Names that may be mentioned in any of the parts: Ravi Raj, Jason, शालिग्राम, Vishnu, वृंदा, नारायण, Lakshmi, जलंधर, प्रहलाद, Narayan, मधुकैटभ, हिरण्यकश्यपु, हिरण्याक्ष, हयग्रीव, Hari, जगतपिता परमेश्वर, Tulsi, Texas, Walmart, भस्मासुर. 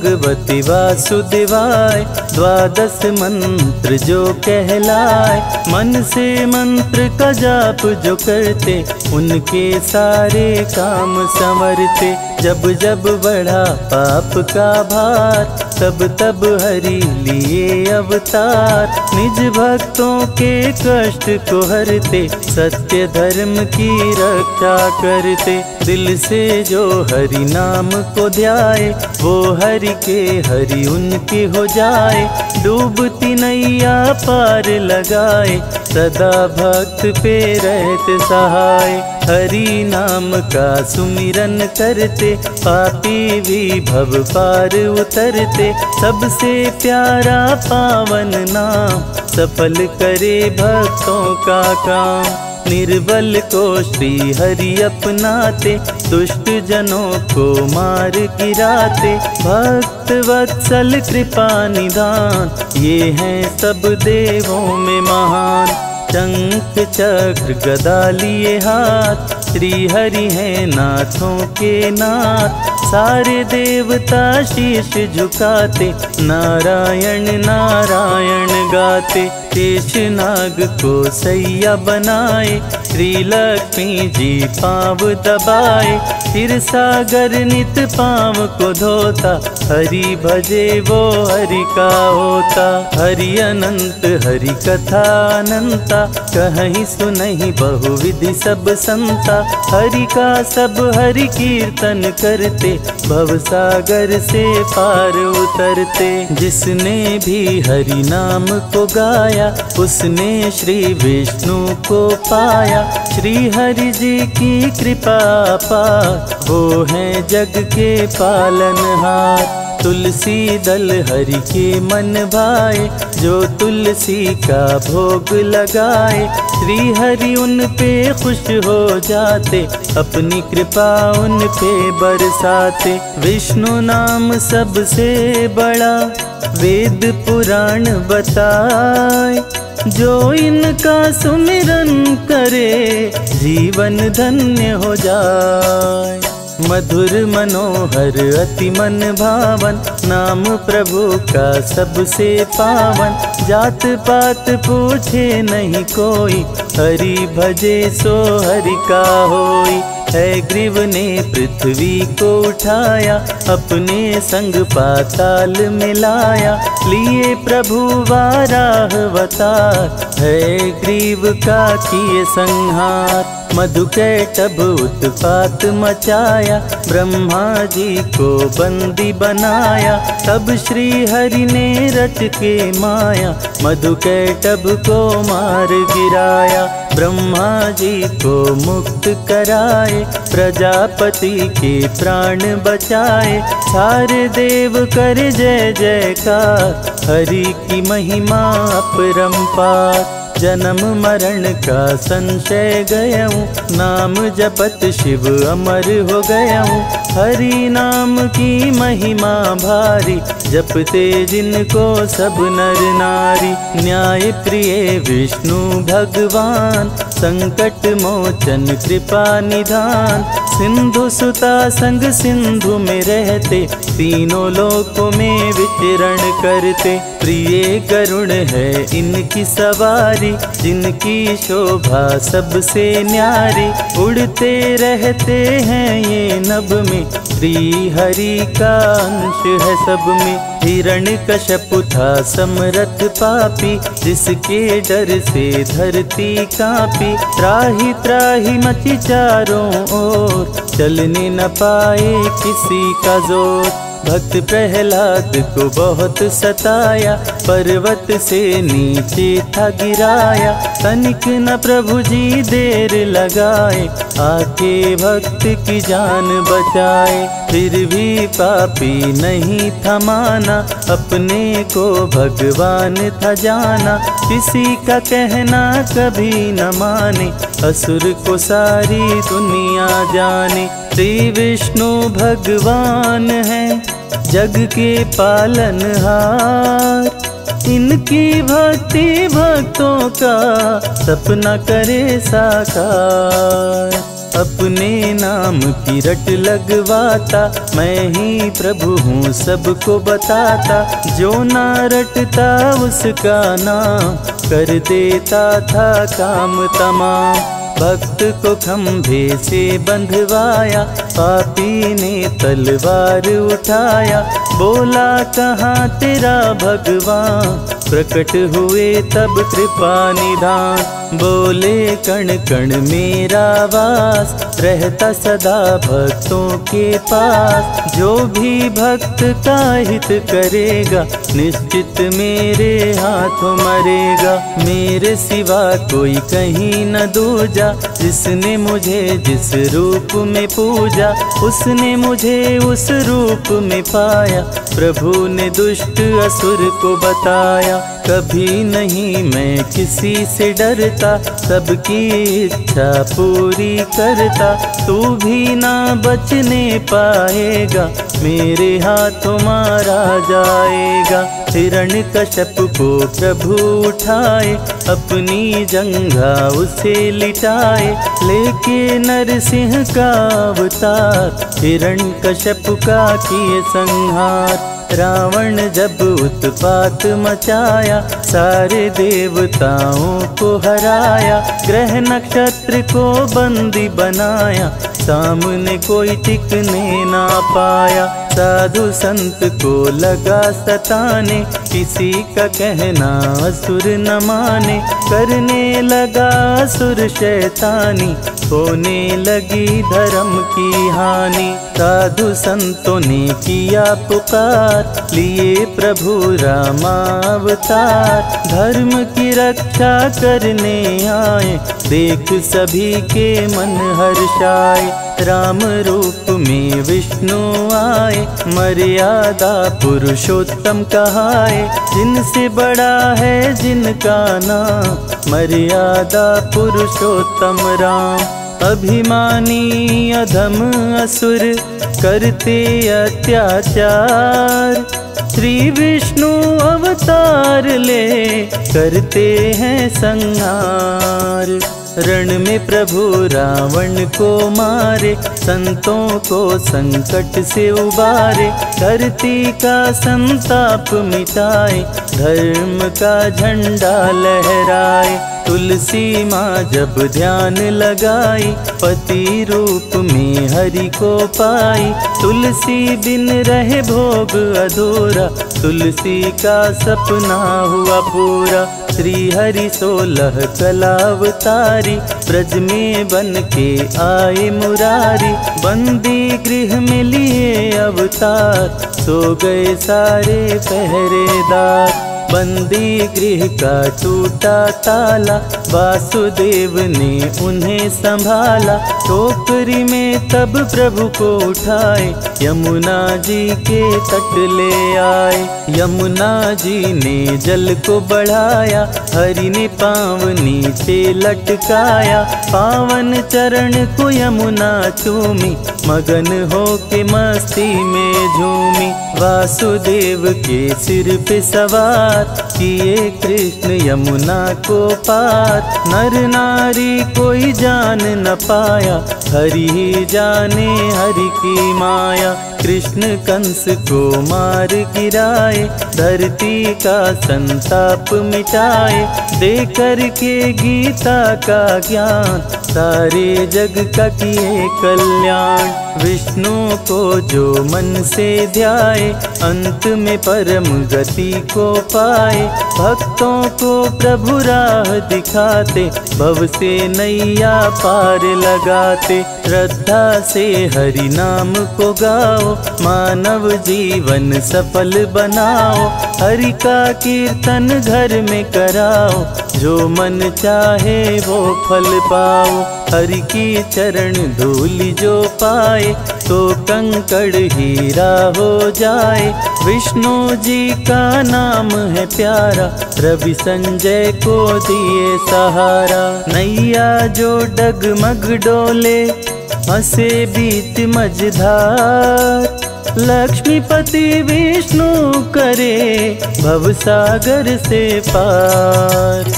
भगवती वासुदेवाय द्वादश मंत्र जो कहलाए। मन से मंत्र का जाप जो करते उनके सारे काम संवरते। जब जब बढ़ा पाप का भार तब तब हरि लिए अवतार। निज भक्तों के कष्ट को हरते सत्य धर्म की रक्षा करते। दिल से जो हरि नाम को ध्याए वो हरि के हरि उनके हो जाए। डूबती नैया पार लगाए सदा भक्त पे रहते सहाय। हरि नाम का सुमिरन करते पापी भी भव पार उतरते। सबसे प्यारा पावन नाम सफल करे भक्तों का काम। निर्बल को श्री हरि अपनाते दुष्ट जनों को मार गिराते। भक्त वत्सल कृपा निदान ये हैं सब देवों में महान। शंख चक्र गदा लिए हाथ श्री हरि हैं नाथों के नाथ। सारे देवता शीश झुकाते नारायण नारायण गाते। शेष नाग को सैया बनाए श्री लक्ष्मी जी पाँव दबाए। फिर सागर नित पाँव को धोता हरि भजे वो हरि का होता। हरि अनंत हरि कथा अनंता कहीं सुनहि बहुविधि सब संता। हरि का सब हरि कीर्तन करते भव सागर से पार उतरते। जिसने भी हरि नाम को गाया उसने श्री विष्णु को पाया। श्री हरि जी की कृपा पार वो हैं जग के पालनहार। तुलसी दल हरि के मन भाए जो तुलसी का भोग लगाए। श्री हरि उन पे खुश हो जाते अपनी कृपा उन पे बरसाते। विष्णु नाम सबसे बड़ा वेद पुराण बताए। जो इनका सुमिरन करे जीवन धन्य हो जाए। मधुर मनोहर अति मन भावन नाम प्रभु का सबसे पावन। जात पात पूछे नहीं कोई हरि भजे सो हरि का होई। हयग्रीव ने पृथ्वी को उठाया अपने संग पाताल में लाया। लिए प्रभु वाराह अवतार हयग्रीव का किए संहार। मधुकैटभ उत्पात मचाया ब्रह्मा जी को बंदी बनाया। तब श्री हरि ने रट के माया मधुकैटभ को मार गिराया। ब्रह्मा जी को मुक्त कराए प्रजापति के प्राण बचाए। सारे देव कर जय जयकार हरि की महिमा अपरंपार। जन्म मरण का संशय गया हूँ नाम जपत शिव अमर हो गया हूँ। हरि नाम की महिमा भारी जपते जिनको सब नर नारी। न्याय प्रिय विष्णु भगवान संकट मोचन कृपा निधान। सिंधु सुता संग सिंधु में रहते तीनों लोकों में विचरण करते। प्रिय करुण है इनकी सवारी जिनकी शोभा सबसे न्यारी। उड़ते रहते हैं ये नभ में श्री हरि का अंश है सब में। हिरण्यकश्यपु था समरथ पापी जिसके डर से धरती कांपी। त्राहि त्राहि मची चारों ओर चलने न पाए किसी का जोर। भक्त प्रहलाद को बहुत सताया पर्वत से नीचे था गिराया। तनिक न प्रभु जी देर लगाए आके भक्त की जान बचाए। फिर भी पापी नहीं थमाना अपने को भगवान था जाना। किसी का कहना कभी न माने असुर को सारी दुनिया जाने। श्री विष्णु भगवान हैं जग के पालनहार। इनकी भक्ति भक्तों का सपना करे साकार। अपने नाम की रट लगवाता, मैं ही प्रभु हूँ सबको बताता। जो ना रटता उसका नाम, कर देता था काम तमाम। भक्त को खंभे से बंधवाया, पापी ने तलवार उठाया। बोला कहाँ तेरा भगवान, प्रकट हुए तब कृपा निधान। बोले कण कण मेरा वास, रहता सदा भक्तों के पास। जो भी भक्त का हित करेगा, निश्चित मेरे हाथों मरेगा। मेरे सिवा कोई कहीं न दूजा, जिसने मुझे जिस रूप में पूजा, उसने मुझे उस रूप में पाया। प्रभु ने दुष्ट असुर को बताया। कभी नहीं मैं किसी से डरता, सबकी इच्छा पूरी करता। तू भी ना बचने पाएगा, मेरे हाथों मारा जाएगा। हिरण्यकश्यप को प्रभु उठाए, अपनी जंघा उसे लिटाए। लेके नरसिंह का अवतार, हिरण्यकश्यप का किए संहार। रावण जब उत्पात मचाया, सारे देवताओं को हराया। ग्रह नक्षत्र को बंदी बनाया, सामने कोई टिकने ना पाया। साधु संत को लगा सताने, किसी का कहना असुर न माने। करने लगा असुर शैतानी, होने लगी धर्म की हानि। साधु संतों ने किया पुकार, लिए प्रभु रामावतार। धर्म की रक्षा करने आए, देख सभी के मन हर्षाए। राम रूप में विष्णु आए, मर्यादा पुरुषोत्तम कहाए। जिनसे बड़ा है जिनका नाम, मर्यादा पुरुषोत्तम राम। अभिमानी अधम असुर करते अत्याचार, श्री विष्णु अवतार ले करते हैं संहार। रण में प्रभु रावण को मारे, संतों को संकट से उबारे। धरती का संताप मिटाए, धर्म का झंडा लहराए। तुलसी माँ जब ध्यान लगाई, पति रूप में हरि को पाई। तुलसी बिन रहे भोग अधूरा, तुलसी का सपना हुआ पूरा। श्री हरि 16 कलावतारी, ब्रज में बन के आए मुरारी। बंदी गृह में लिए अवतार, सो गए सारे पहरेदार। बंदी गृह का टूटा ताला, वासुदेव ने उन्हें संभाला। टोकरी में तब प्रभु को उठाए, यमुना जी के तट ले आए। यमुना जी ने जल को बढ़ाया, हरि ने पांव नीचे लटकाया। पावन चरण को यमुना चूमी, मगन हो के मस्ती में झूमी। वासुदेव के सिर पे सवार, किए कृष्ण यमुना को पार। नर नारी कोई जान न पाया, हरि ही जाने हरि की माया। कृष्ण कंस को मार गिराए, धरती का संताप मिटाए। देकर के गीता का ज्ञान, सारे जग का किए कल्याण। विष्णु को जो मन से ध्याए, अंत में परम गति को पाए। भक्तों को प्रभु राह दिखाते, भव से नैया पार लगाते। श्रद्धा से हरि नाम को गाओ, मानव जीवन सफल बनाओ। हरि का कीर्तन घर में कराओ, जो मन चाहे वो फल पाओ। हरि की चरण धूलि जो पाए, तो कंकड़ हीरा हो जाए। विष्णु जी का नाम है प्यारा, रवि संजय को दिए सहारा। नैया जो डगमग डोले, हंसे बीत मझधार। लक्ष्मीपति विष्णु करे, भवसागर से पार।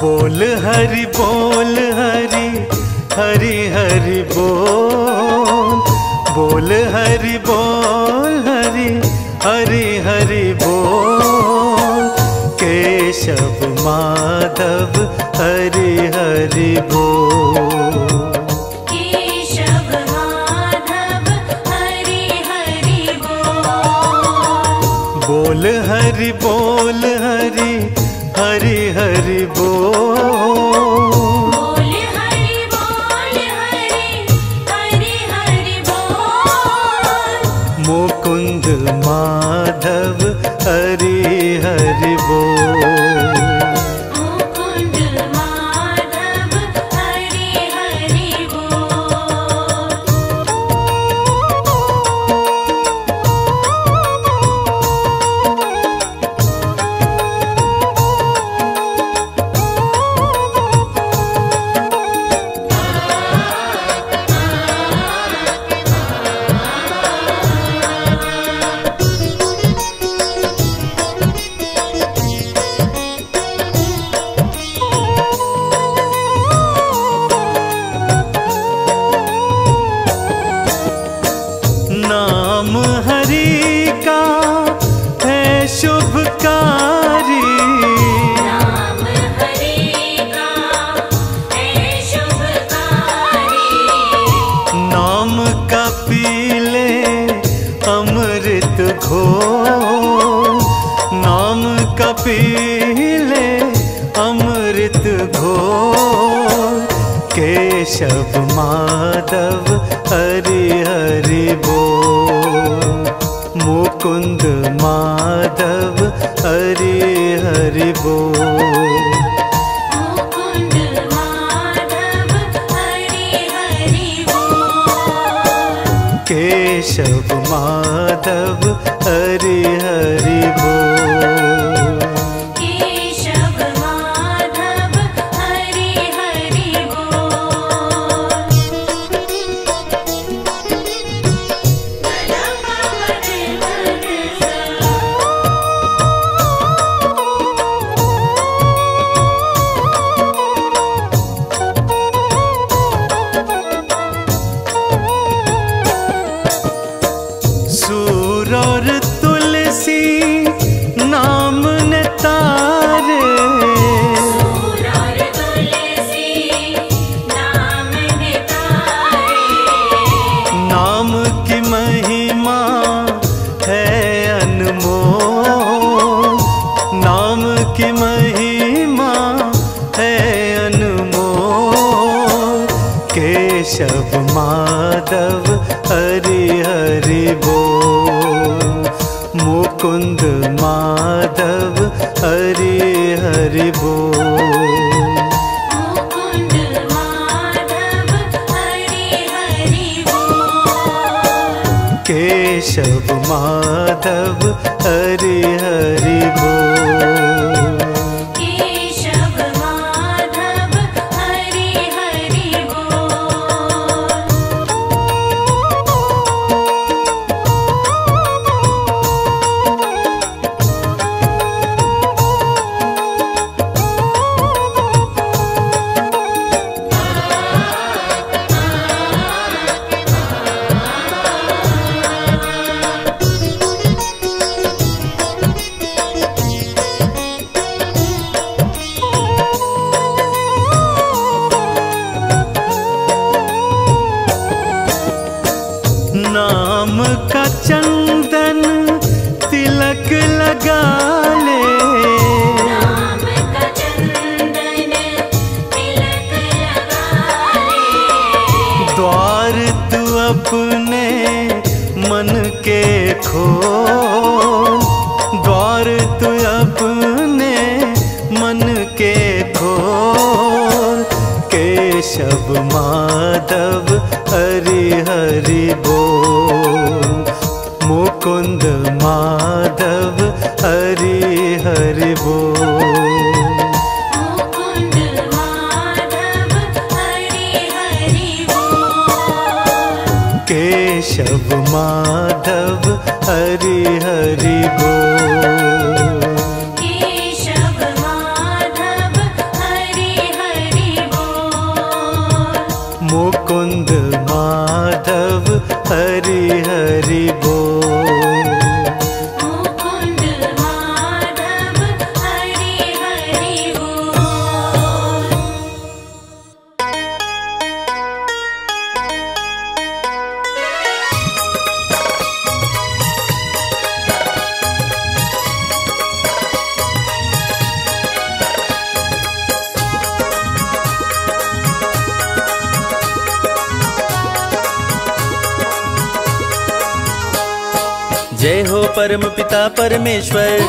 बोल हरि हरि हरि बोल हरि हरि हरि बोल केशव माधव हरि हरि बोल बोल हरि हरि हरि बोल हरि हरि बोल मुकुंद माधव हरि हरि बोल मुकुंद माधव हरि हरि बोल। केशव माधव हरि हरि बोल मुकुंद माधव हरि हरि बोल मुकुंद माधव हरि हरि बोल केशव माधव हरि हरि बोल मुकुंद माधव हरि हरि बोल मुकुंद माधव हरि हरि बोल केशव माधव हरि हरि बोल केशव माधव हरि हरि बोल। केशव माधव हरि हरि बोल मुकुंद माधव हरि हरि बोल मुकुंद माधव हरि हरि बोल केशव माधव हरि हरि बोल केशव माधव परम पिता परमेश्वर,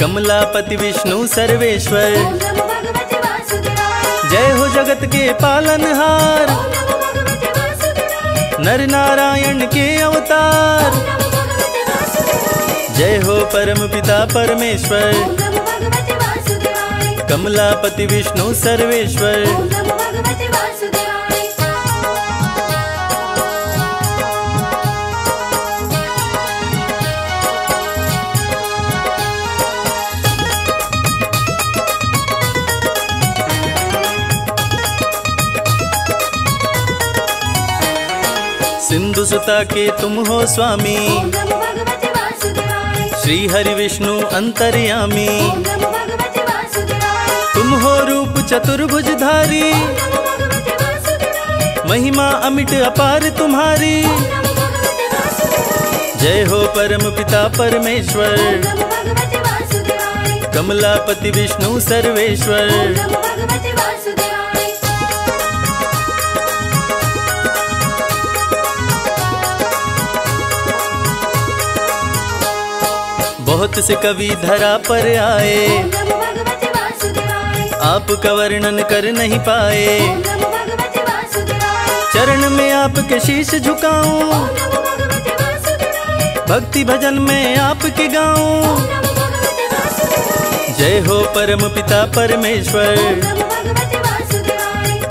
कमलापति विष्णु सर्वेश्वर। जय हो जगत के पालनहार, नर नारायण के अवतार। जय हो परम पिता परमेश्वर, कमलापति विष्णु सर्वेश्वर। सिंधु सुता के तुम हो स्वामी, श्री हरि विष्णु अंतर्यामी। तुम हो रूप चतुर्भुजधारी, महिमा अमिट अपार तुम्हारी। जय हो परम पिता परमेश्वर, कमलापति विष्णु सर्वेश्वर। बहुत से कवि धरा पर आए, आपका वर्णन कर नहीं पाए। चरण में आपके शीश झुकाऊं, भक्ति भजन में आपके गाऊं। जय हो परम पिता परमेश्वर,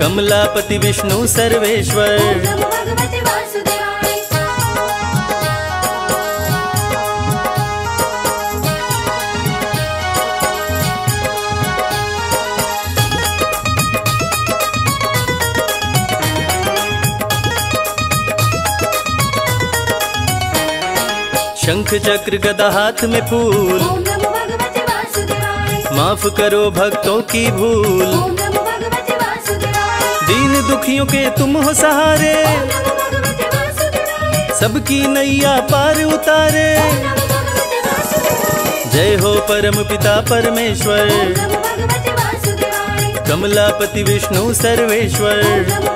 कमलापति विष्णु सर्वेश्वर। शंख चक्र गदा हाथ में फूल, माफ करो भक्तों की भूल। दीन दुखियों के तुम हो सहारे, सबकी नैया पार उतारे। जय हो परम पिता परमेश्वर, कमलापति विष्णु सर्वेश्वर।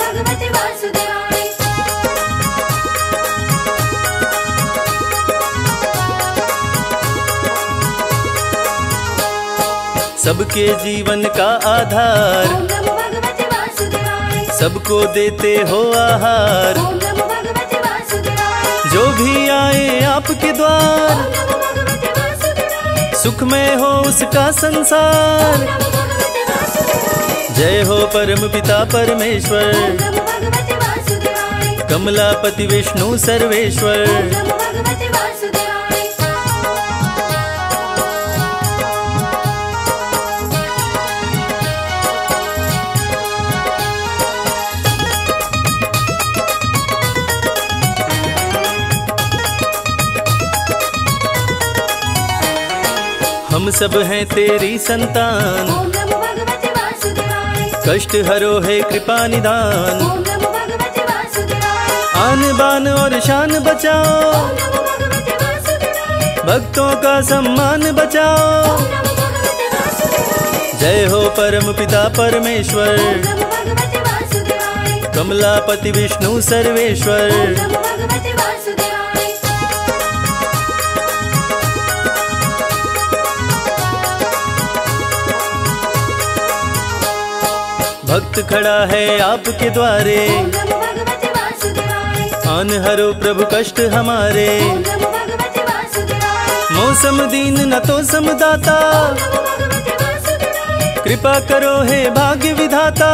सबके जीवन का आधार, सबको देते हो आहार। जो भी आए आपके द्वार, सुख में हो उसका संसार। जय हो परम पिता परमेश्वर, कमलापति विष्णु सर्वेश्वर। हम सब हैं तेरी संतान, कष्ट हरो है कृपा निदान। आन बान और शान बचाओ, भक्तों का सम्मान बचाओ। जय हो परम पिता परमेश्वर, कमलापति विष्णु सर्वेश्वर। भक्त खड़ा है आपके द्वारे, आन हरो प्रभु कष्ट हमारे। मौसम दीन न तो समदाता, कृपा करो हे भाग्य विधाता।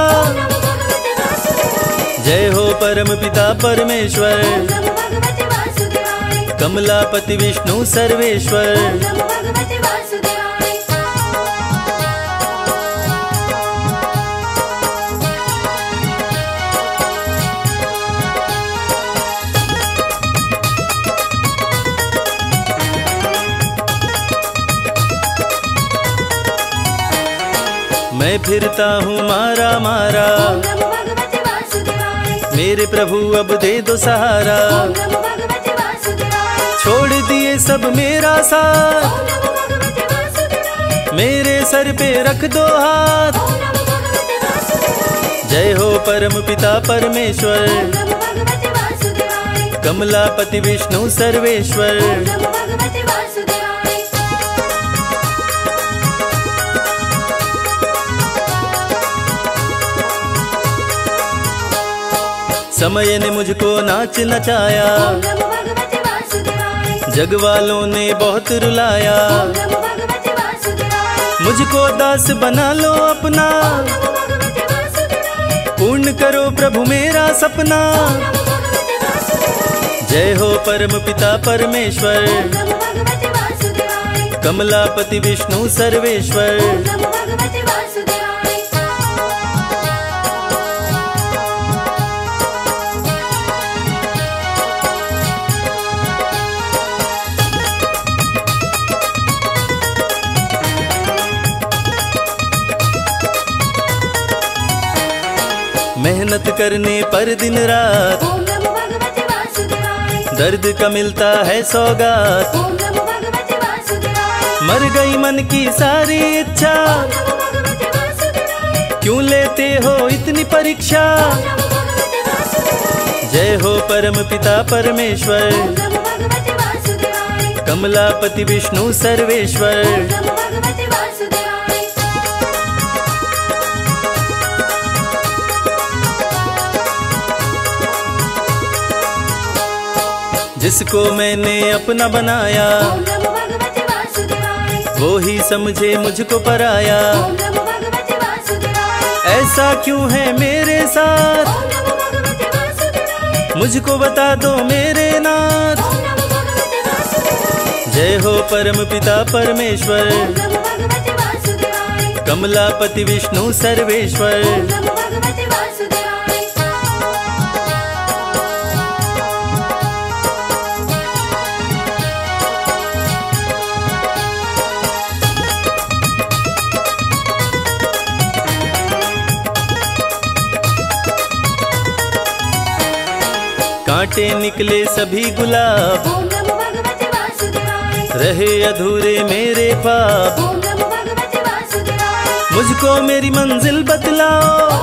जय हो परम पिता परमेश्वर, कमलापति विष्णु सर्वेश्वर। मैं फिरता हूँ मारा मारा, मेरे प्रभु अब दे दो सहारा। छोड़ दिए सब मेरा साथ, मेरे सर पे रख दो हाथ। जय हो परम पिता परमेश्वर, कमलापति विष्णु सर्वेश्वर समय ने मुझको नाच नचाया, जग वालों ने बहुत रुलाया, मुझको दास बना लो अपना, पूर्ण करो प्रभु मेरा सपना। जय हो परम पिता परमेश्वर, कमलापति विष्णु सर्वेश्वर। मेहनत करने पर दिन रात, दर्द का मिलता है सौगात। मर गई मन की सारी इच्छा, क्यों लेते हो इतनी परीक्षा। जय हो परम पिता परमेश्वर, कमलापति विष्णु सर्वेश्वर। जिसको मैंने अपना बनाया, वो ही समझे मुझको पराया। ऐसा क्यों है मेरे साथ, मुझको बता दो मेरे नाथ। जय हो परम पिता परमेश्वर, कमलापति विष्णु सर्वेश्वर। कांटे निकले सभी गुलाब, रहे अधूरे मेरे पाप। मुझको मेरी मंजिल बतलाओ,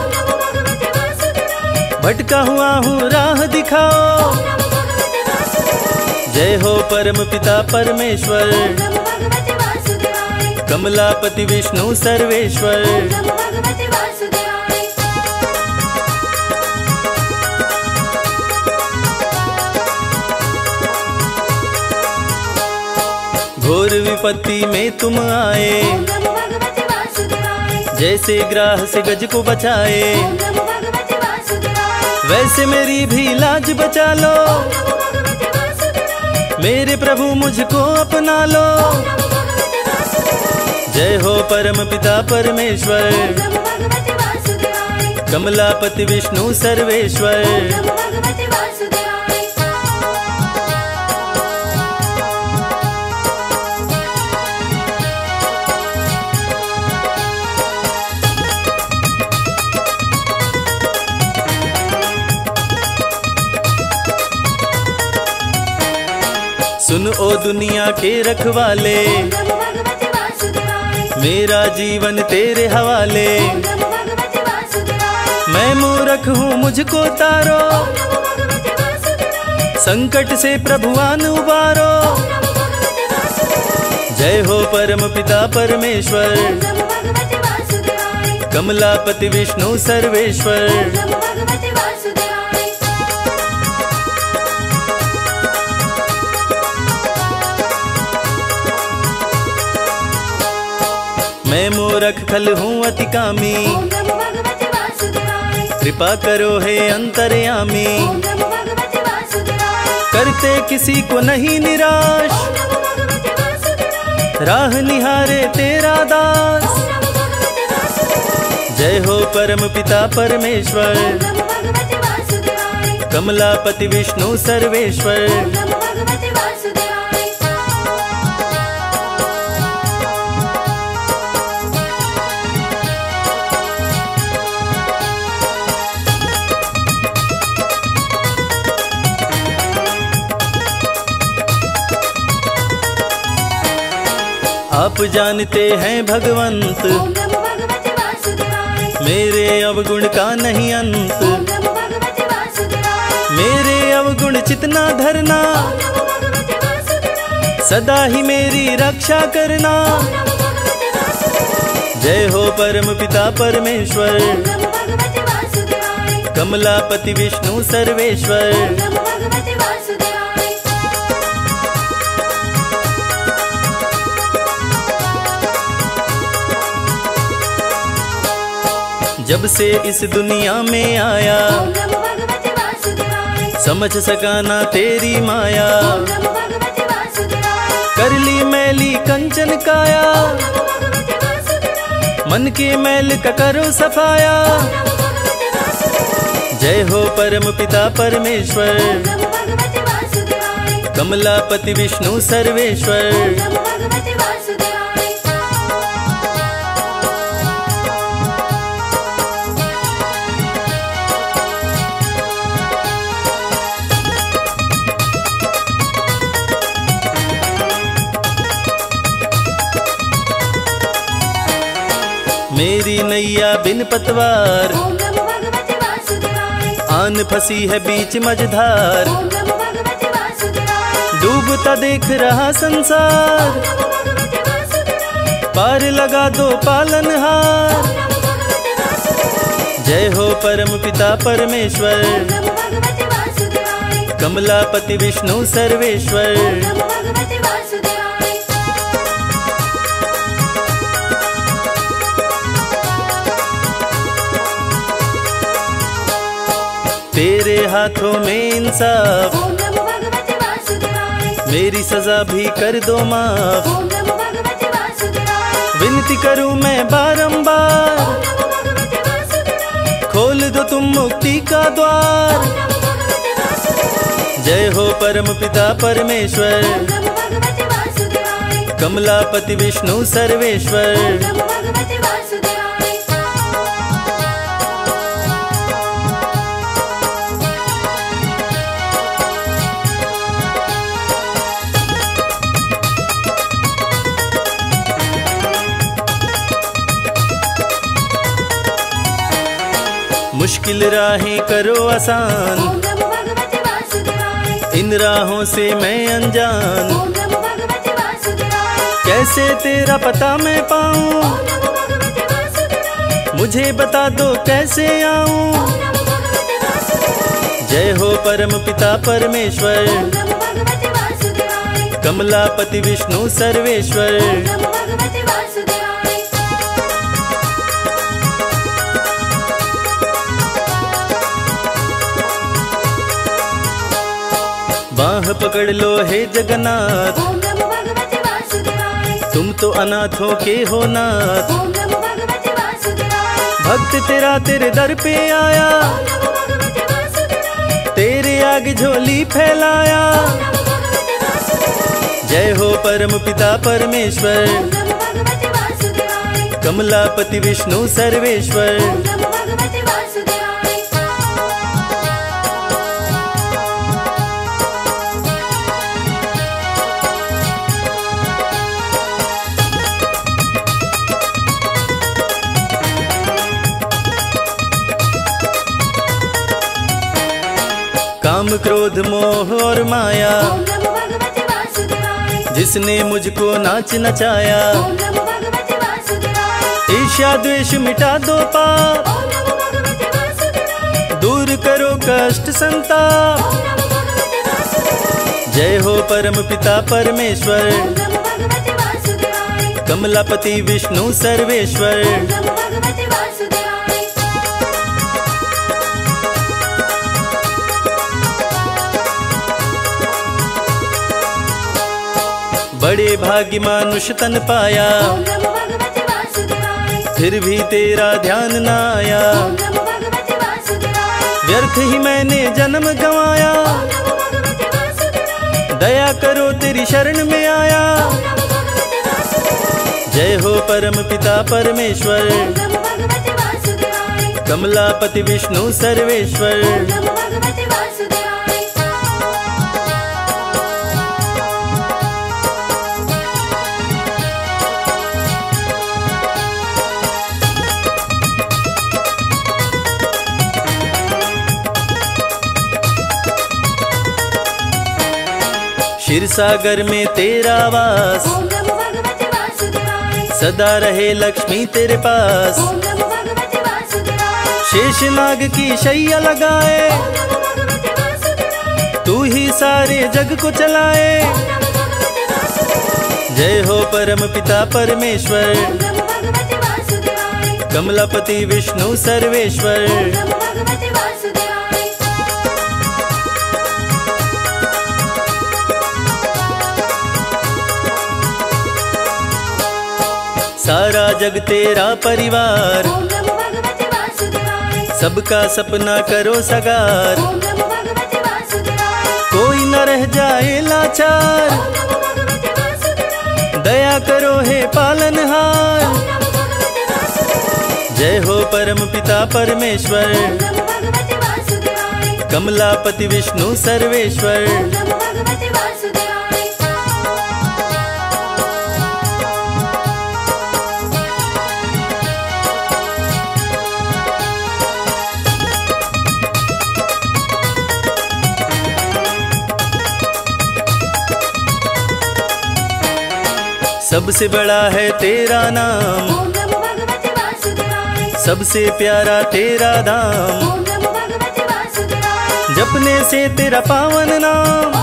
भटका हुआ हूँ राह दिखाओ। जय हो परम पिता परमेश्वर, कमलापति विष्णु सर्वेश्वर। घोर विपत्ति में तुम आए, जैसे ग्राह से गज को बचाए, वैसे मेरी भी लाज बचा लो। मेरे प्रभु मुझको अपना लो। जय हो परम पिता परमेश्वर, कमलापति विष्णु सर्वेश्वर। सुन ओ दुनिया के रखवाले, मेरा जीवन तेरे हवाले। मैं मूरख हूँ मुझको तारो, संकट से प्रभुआन उबारो। जय हो परम पिता परमेश्वर, कमलापति विष्णु सर्वेश्वर। मैं मूरख खल हूँ अतिकामी, कृपा करो हे अंतर्यामी। करते किसी को नहीं निराश, राह निहारे तेरा दास। जय हो परम पिता परमेश्वर, कमलापति विष्णु सर्वेश्वर। आप जानते हैं भगवंत, मेरे अवगुण का नहीं अंत। मेरे अवगुण गुण चितना धरना, सदा ही मेरी रक्षा करना। जय हो परम पिता परमेश्वर, कमलापति विष्णु सर्वेश्वर। जब से इस दुनिया में आया, समझ सका ना तेरी माया। कर ली मैली कंचन काया, मन के मैल का करो सफाया। जय हो परम पिता परमेश्वर, कमलापति विष्णु सर्वेश्वर। मेरी नैया बिन पतवार, आन फंसी है बीच मझधार। डूबता देख रहा संसार, पार लगा दो पालनहार। जय हो परम पिता परमेश्वर, कमलापति विष्णु सर्वेश्वर। तेरे हाथों में इंसाफ, मेरी सजा भी कर दो माफ। विनती करूं मैं बारंबार, खोल दो तुम मुक्ति का द्वार। जय हो परम पिता परमेश्वर, कमलापति विष्णु सर्वेश्वर। मुश्किल राहें करो आसान, इन राहों से मैं अनजान। कैसे तेरा पता मैं पाऊं, मुझे बता दो कैसे आऊं। जय हो परम पिता परमेश्वर, कमलापति विष्णु सर्वेश्वर। बाँह पकड़ लो हे जगन्नाथ, तुम तो अनाथों के हो नाथ। भक्त तेरा तेरे दर पे आया, तेरे आगे झोली फैलाया। जय हो परम पिता परमेश्वर, कमलापति विष्णु सर्वेश्वर। काम क्रोध मोह और माया, जिसने मुझको नाच नचाया। ईर्ष्या द्वेष मिटा दो पाप, दूर करो कष्ट संताप। जय हो परम पिता परमेश्वर, कमलापति विष्णु सर्वेश्वर। बड़े भागी मानुष तन पाया, फिर भी तेरा ध्यान न आया। व्यर्थ ही मैंने जन्म गंवाया, दया करो तेरी शरण में आया। जय हो परम पिता परमेश्वर, कमलापति विष्णु सर्वेश्वर। क्षीर सागर में तेरा वास, सदा रहे लक्ष्मी तेरे पास। शेष नाग की शैया लगाए, तू ही सारे जग को चलाए। जय हो परम पिता परमेश्वर, कमलापति विष्णु सर्वेश्वर। सारा जग तेरा परिवार, सबका सपना करो सगार। कोई न रह जाए लाचार, दया करो हे पालनहार। जय हो परम पिता परमेश्वर, कमलापति विष्णु सर्वेश्वर। सबसे बड़ा है तेरा नाम, सबसे प्यारा तेरा धाम। जपने से तेरा पावन नाम,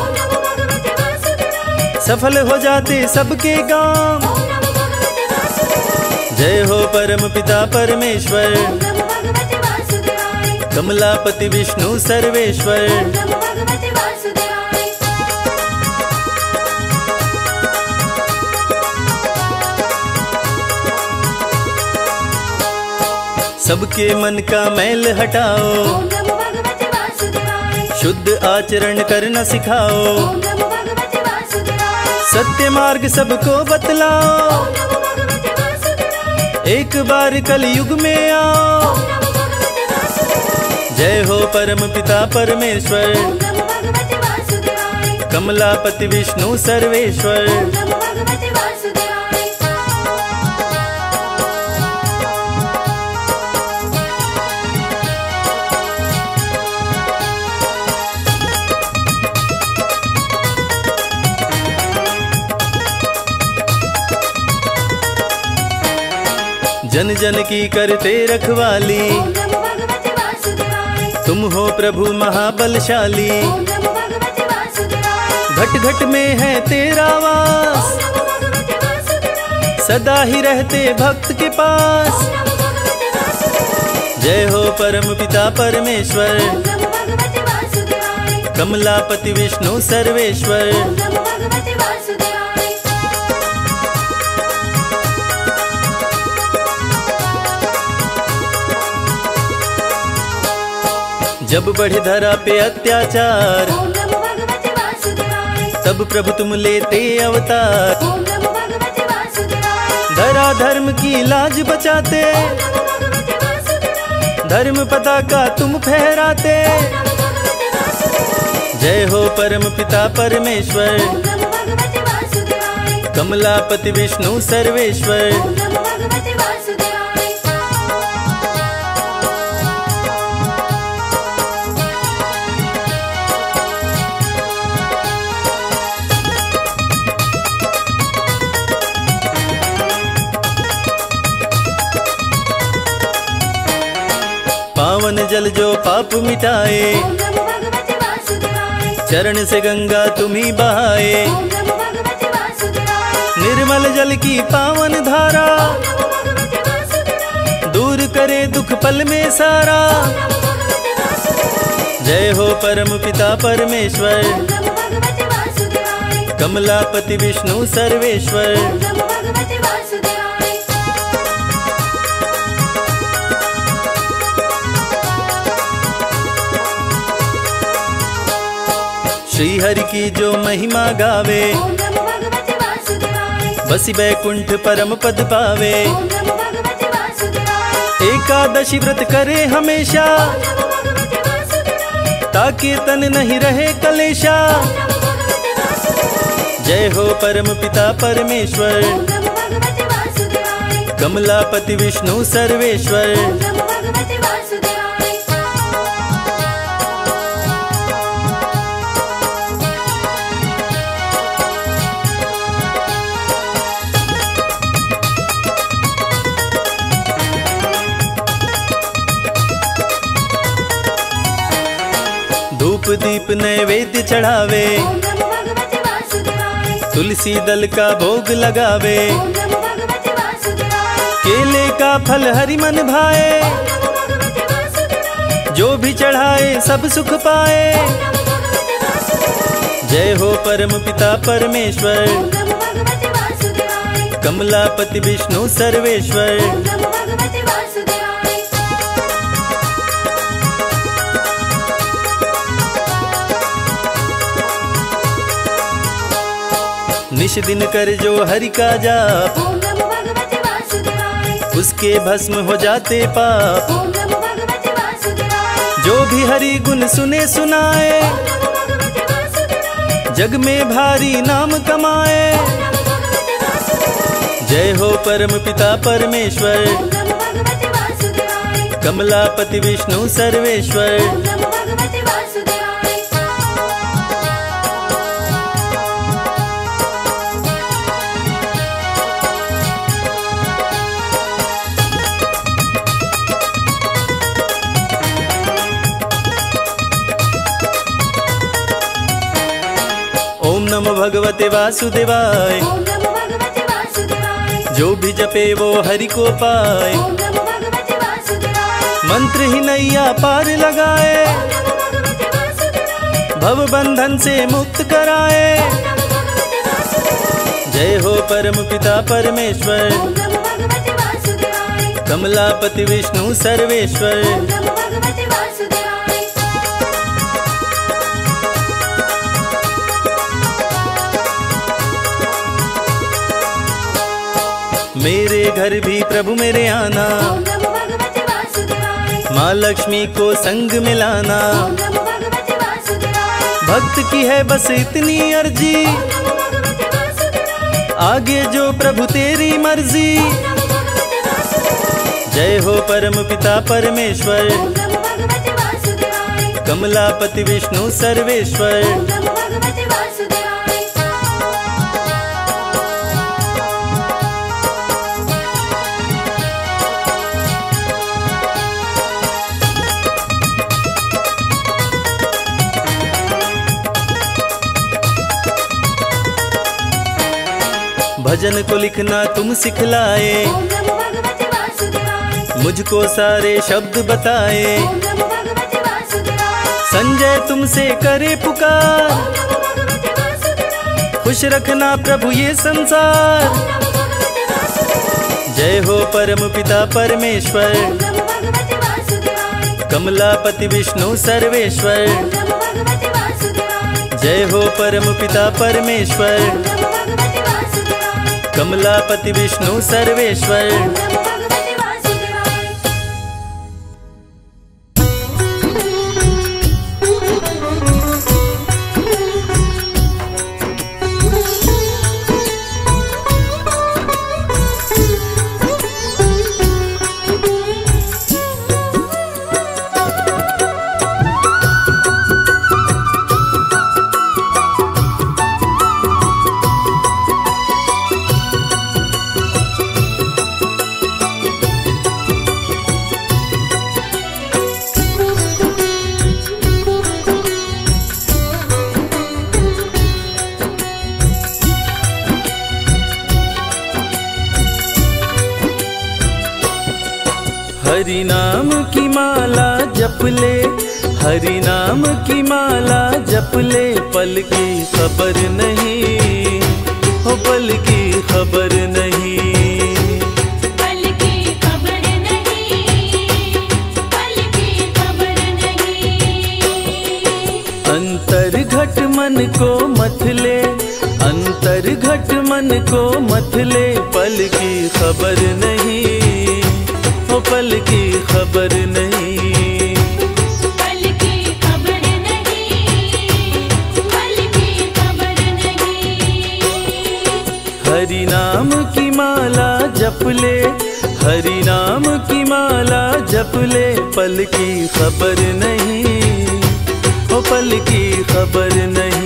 सफल हो जाते सबके काम। जय हो परम पिता परमेश्वर, कमलापति विष्णु सर्वेश्वर। सबके मन का मैल हटाओ, शुद्ध आचरण करना सिखाओ। सत्य मार्ग सबको बतलाओ, एक बार कलयुग में आओ। जय हो परम पिता परमेश्वर, कमलापति विष्णु सर्वेश्वर। जन जन की करते रखवाली, तुम हो प्रभु महाबलशाली। घट घट में है तेरा वास, सदा ही रहते भक्त के पास। जय हो परम पिता परमेश्वर, कमलापति विष्णु सर्वेश्वर। जब बढ़े धरा पे अत्याचार, तब प्रभु तुम लेते अवतार। धरा धर्म की लाज बचाते, धर्म पताका तुम फहराते। जय हो परम पिता परमेश्वर, कमलापति विष्णु सर्वेश्वर। जल जो पाप मिटाए, चरण से गंगा तुम्ही बहाए। निर्मल जल की पावन धारा, दूर करे दुख पल में सारा। जय हो परम पिता परमेश्वर, कमलापति विष्णु सर्वेश्वर। श्री हरि की जो महिमा गावे, बसी बैकुंठ परम पद पावे। एकादशी व्रत करे हमेशा, ताकि तन नहीं रहे कलेशा। जय हो परम पिता परमेश्वर, कमलापति विष्णु सर्वेश्वर। धूप दीप नैवेद्य चढ़ावे, तुलसी दल का भोग लगावे, केले का फल हरि मन भाए, जो भी चढ़ाए सब सुख पाए। जय हो परम पिता परमेश्वर, कमलापति विष्णु सर्वेश्वर। निश दिन कर जो हरि का जाप, उसके भस्म हो जाते पाप। जो भी हरि गुण सुने सुनाए, जग में भारी नाम कमाए। जय हो परम पिता परमेश्वर, कमलापति विष्णु सर्वेश्वर। भगवते वासुदेवाय, जो भी जपे वो हरि को पाए। मंत्र ही नैया पार लगाए, भव बंधन से मुक्त कराए। जय हो परम पिता परमेश्वर, कमलापति विष्णु सर्वेश्वर। मेरे घर भी प्रभु मेरे आना, माँ लक्ष्मी को संग मिलाना। भक्त की है बस इतनी अर्जी, आगे जो प्रभु तेरी मर्जी। जय हो परम पिता परमेश्वर, कमलापति विष्णु सर्वेश्वर। भजन को लिखना तुम सिखलाए, मुझको सारे शब्द बताए। संजय तुमसे करे पुकार, खुश रखना प्रभु ये संसार। जय हो परम पिता परमेश्वर, कमलापति विष्णु सर्वेश्वर। जय हो परम पिता परमेश्वर, कमलापति विष्णु सर्वेश्वर। हरि नाम की माला जप ले, हरि नाम की माला जप ले। पल की खबर नहीं, हो पल की खबर नहीं, पल की खबर नहीं, पल की खबर नहीं। अंतर घट मन को मत ले, अंतर घट मन को मत ले। पल की खबर नहीं, पल की खबर नहीं, पल की खबर नहीं, पल की खबर नहीं। हरि नाम की माला जप ले, हरि नाम की माला जप ले। पल की खबर नहीं, ओ पल की खबर नहीं।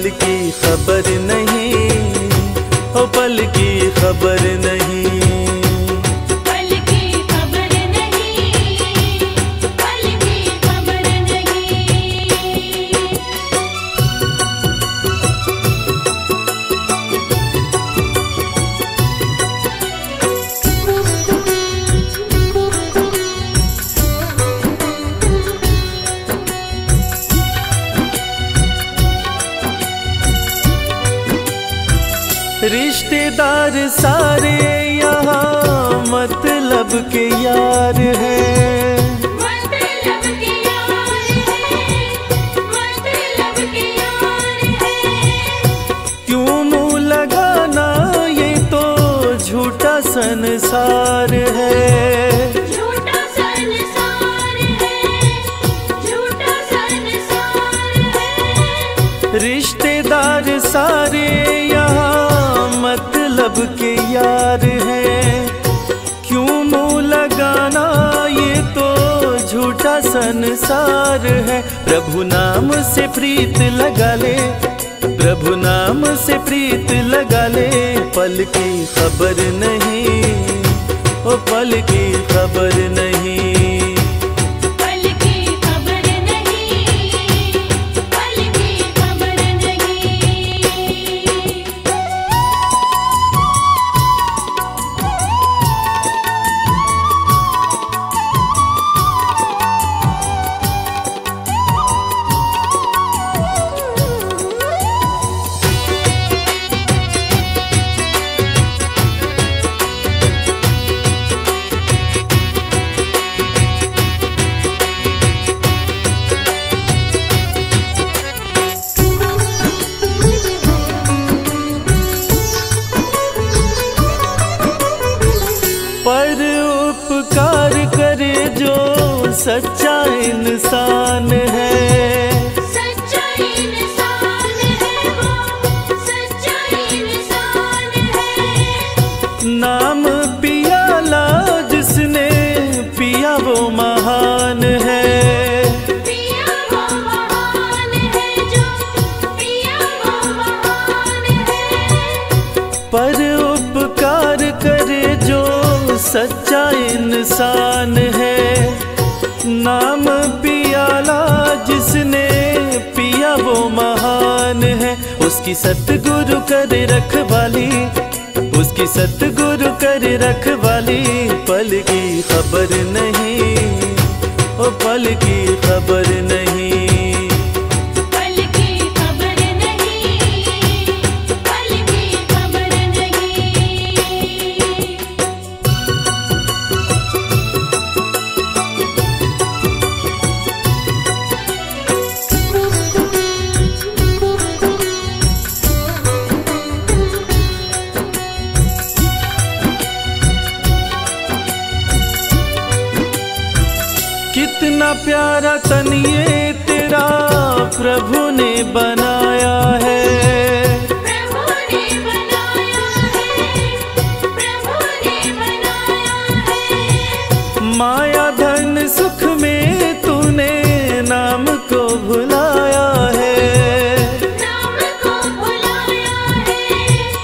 पल की खबर नहीं, ओ पल की खबर नहीं। रिश्तेदार सारे यहाँ मतलब के यार हैं, मतलब के यार हैं, मतलब के यार हैं। क्यों मुँह लगाना ये तो झूठा संसार है, झूठा संसार है, झूठा संसार है। रिश्तेदार सारे मतलब के यार हैं, क्यों मुँह लगाना ये तो झूठा संसार है। प्रभु नाम से प्रीत लगा ले, प्रभु नाम से प्रीत लगा ले, पल की खबर नहीं, ओ पल की खबर नहीं। सच्चा इंसान है, सच्चा इंसान है, वो सच्चा इंसान है। नाम पियाला जिसने पिया वो महान है, पिया वो महान है, जो पिया वो महान है। पर उपकार करे जो सच्चा इंसान है, नाम पियाला जिसने पिया वो महान है। उसकी सतगुरु कर रखवाली, उसकी सतगुरु कर रखवाली, पल की खबर नहीं, ओ पल की खबर नहीं। कितना प्यारा तन ये तेरा प्रभु ने बनाया है, प्रभु ने बनाया है, प्रभु ने बनाया है। माया धन सुख में तूने नाम को भुलाया है, नाम को भुलाया है,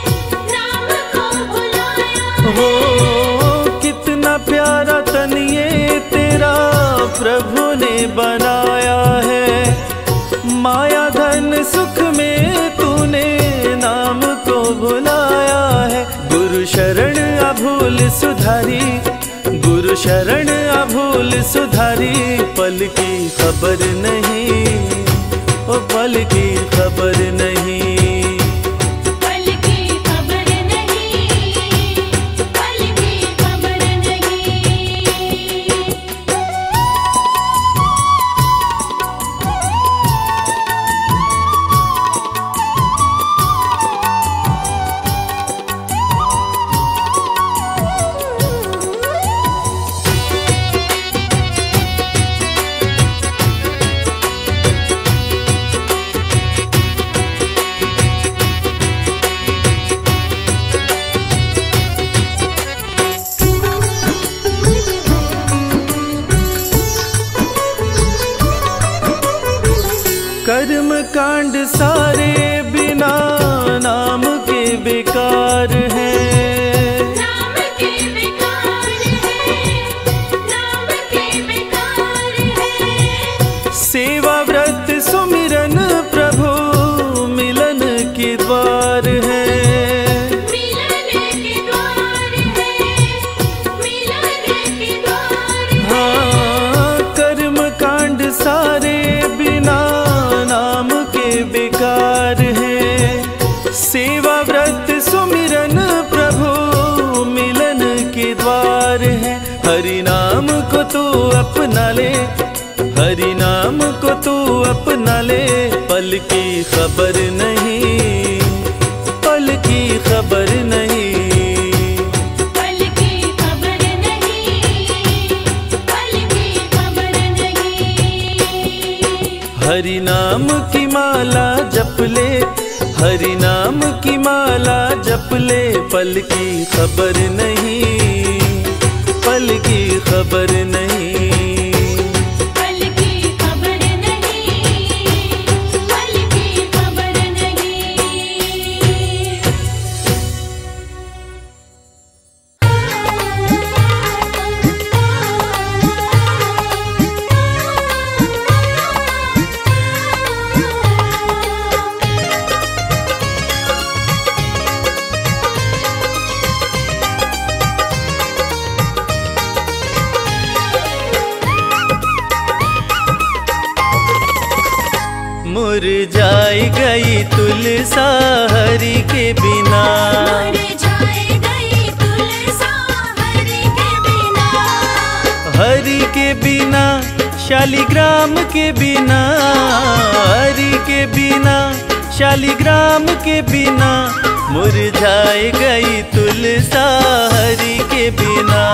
नाम को भुलाया है। हो कितना प्यारा तन ये तेरा प्रभु ने बनाया है, माया धन सुख में तूने नाम को भुलाया है। गुरु शरण अभूल सुधारी, गुरु शरण अभूल सुधारी, पल की खबर नहीं, ओ पल की खबर नहीं। कर्म कांड सारे को तू अपना ले, हरि नाम को तू अपना ले। पल की खबर नहीं, पल की खबर नहीं, पल की खबर नहीं, पल की खबर नहीं। हरि नाम की माला जप ले, हरि नाम की माला जप ले। पल की खबर नहीं, पल की खबर नहीं, पल की खबर नहीं, पल की खबर तुलसा हरि के बिना, हरि के बिना, शालिग्राम के बिना, हरि के बिना, शालिग्राम के बिना। मुरझाई गई तुलसा हरि के बिना,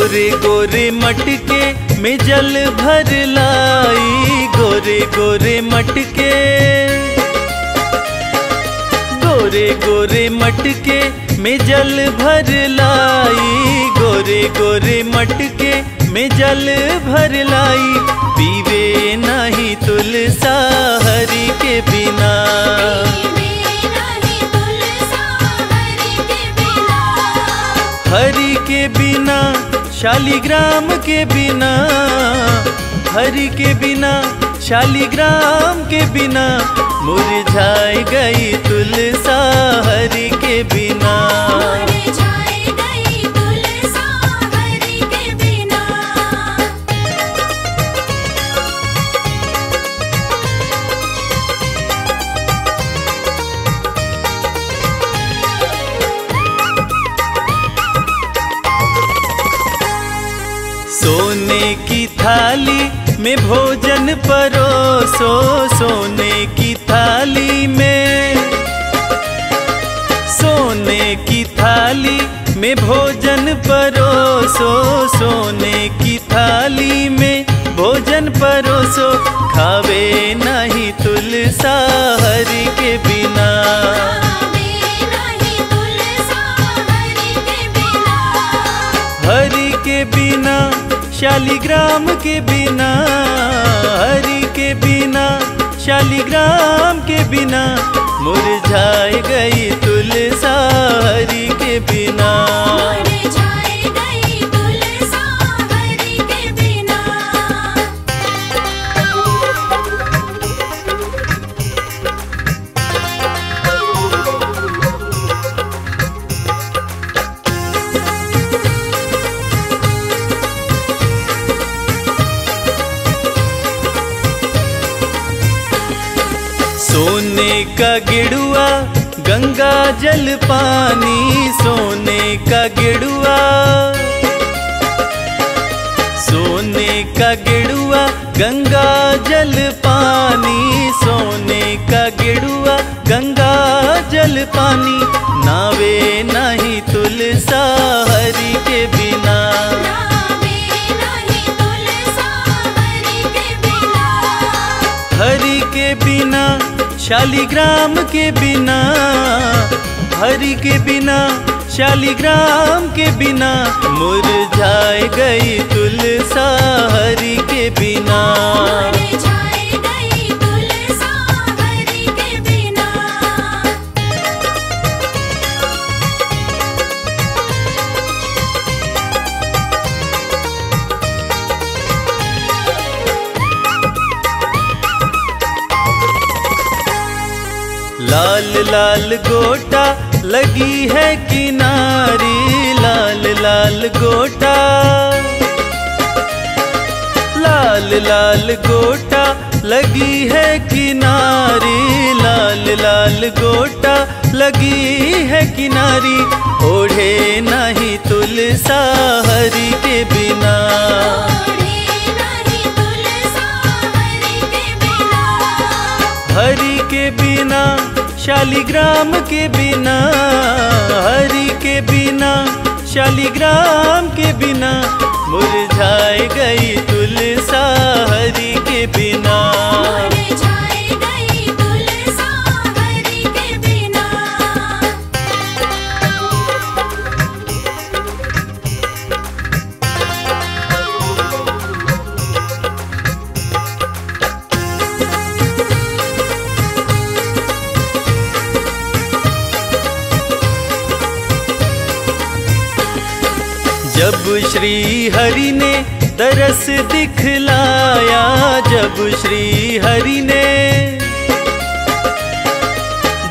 गोरे गोरे मटके में जल भर लाई, गोरे गोरे मटके, गोरे गोरे मटके में जल भर लाई, गोरे गोरे मटके में जल भर लाई। पीवे नहीं तुलसा हरि के बिना, हरि के बिना, शालिग्राम के बिना, हरि के बिना, शालिग्राम के बिना। मुरझाई गई तुलसा हरि के बिना, मुरझाई गई तुलसा हरि के बिना। सोने की थाली में भोजन परोसो, सोने की थाली में, सोने की थाली में भोजन परोसो, सोने की थाली में भोजन परोसो। खावे नहीं तुलसा हरि के बिना, हरि के बिना, शालिग्राम के बिना, हरि के बिना, शालिग्राम के बिना। मुरझाई गई तुलसा हरि के बिना, मुरझाई गई तुलसा हरि के बिना। सोने का गिड़ुआ गंगा जल पानी, सोने का गिड़ुआ, सोने का गिड़ुआ गंगा जल पानी, सोने का गिड़ुआ गंगा जल पानी। नावे नहीं तुलसा हरि के बिना, हरि के बिना, शालिग्राम के बिना, हरि के बिना, शालिग्राम के बिना। मुरझाई गई तुलसा हरि के बिना, मुरझाई गई तुलसा हरि के बिना। लाल लाल गोटा लगी है किनारी, लाल लाल गोटा, लाल लाल गोटा लगी है किनारी, लाल लाल गोटा लगी है किनारी। ओढ़े नहीं तुलसा हरि के बिना, हरि के बिना, शालिग्राम के बिना, हरि के बिना, शालिग्राम के बिना, मुरझाए गई तुलसा हरि के बिना, मुरझाए गई तुलसा हरि के बिना। जब श्री हरि ने दरस दिखलाया, जब श्री हरि ने,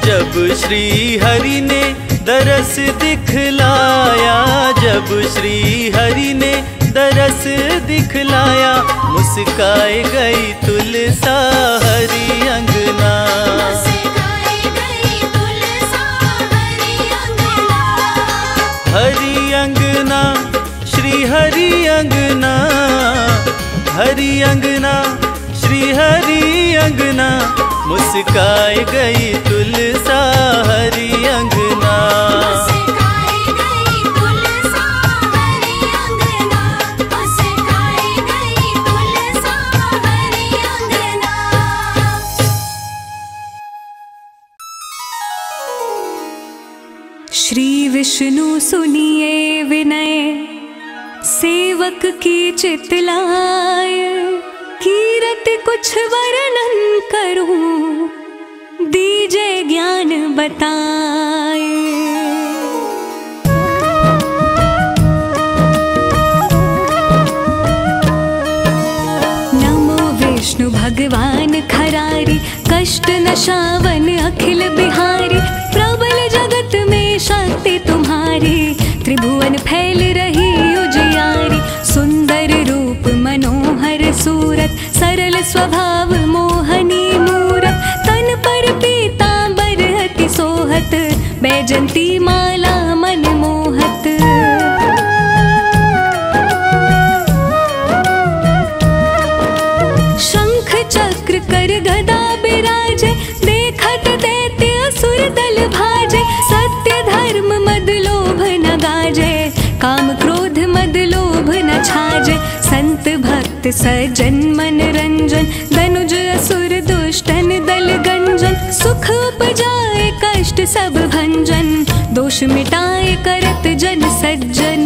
जब श्री हरि ने दरस दिखलाया, जब श्री हरि ने दरस दिखलाया, मुस्काए गई तुलसा हरि अंगना, हरि अंगना, श्री हरि अंगना, हरि अंगना, श्री हरि अंगना, मुस्काए गई तुलसा हरि अंगना, मुस्काए गई तुलसा हरि अंगना, मुस्काए गई तुलसा हरि अंगना। श्री विष्णु सुनिए विनय सेवक की चितलाय, कीरत कुछ वर्णन करूं दीजे ज्ञान बताए। नमो विष्णु भगवान खरारी, कष्ट नशावन अखिल बिहारी, प्रबल जगत में शक्ति तुम्हारी, त्रिभुवन फैल रही उजियारी, सुंदर रूप मनोहर सूरत, सरल स्वभाव मोहनी मूरत, तन पर पीतांबर अति सोहत, बैजंती माला मन मोहत। शंख चक्र कर गदा बिराजे, देखत दैत्य असुर दल भाजे, सत्य धर्म मद लोभ न गाजे, काम क्रोध मद लोभ न छाजे, संत भक्त सजन मन रंजन, दनुज असुर दुष्टन दल गंजन, सुख उपजाए कष्ट सब भंजन, दोष मिटाए करत जन सज्जन।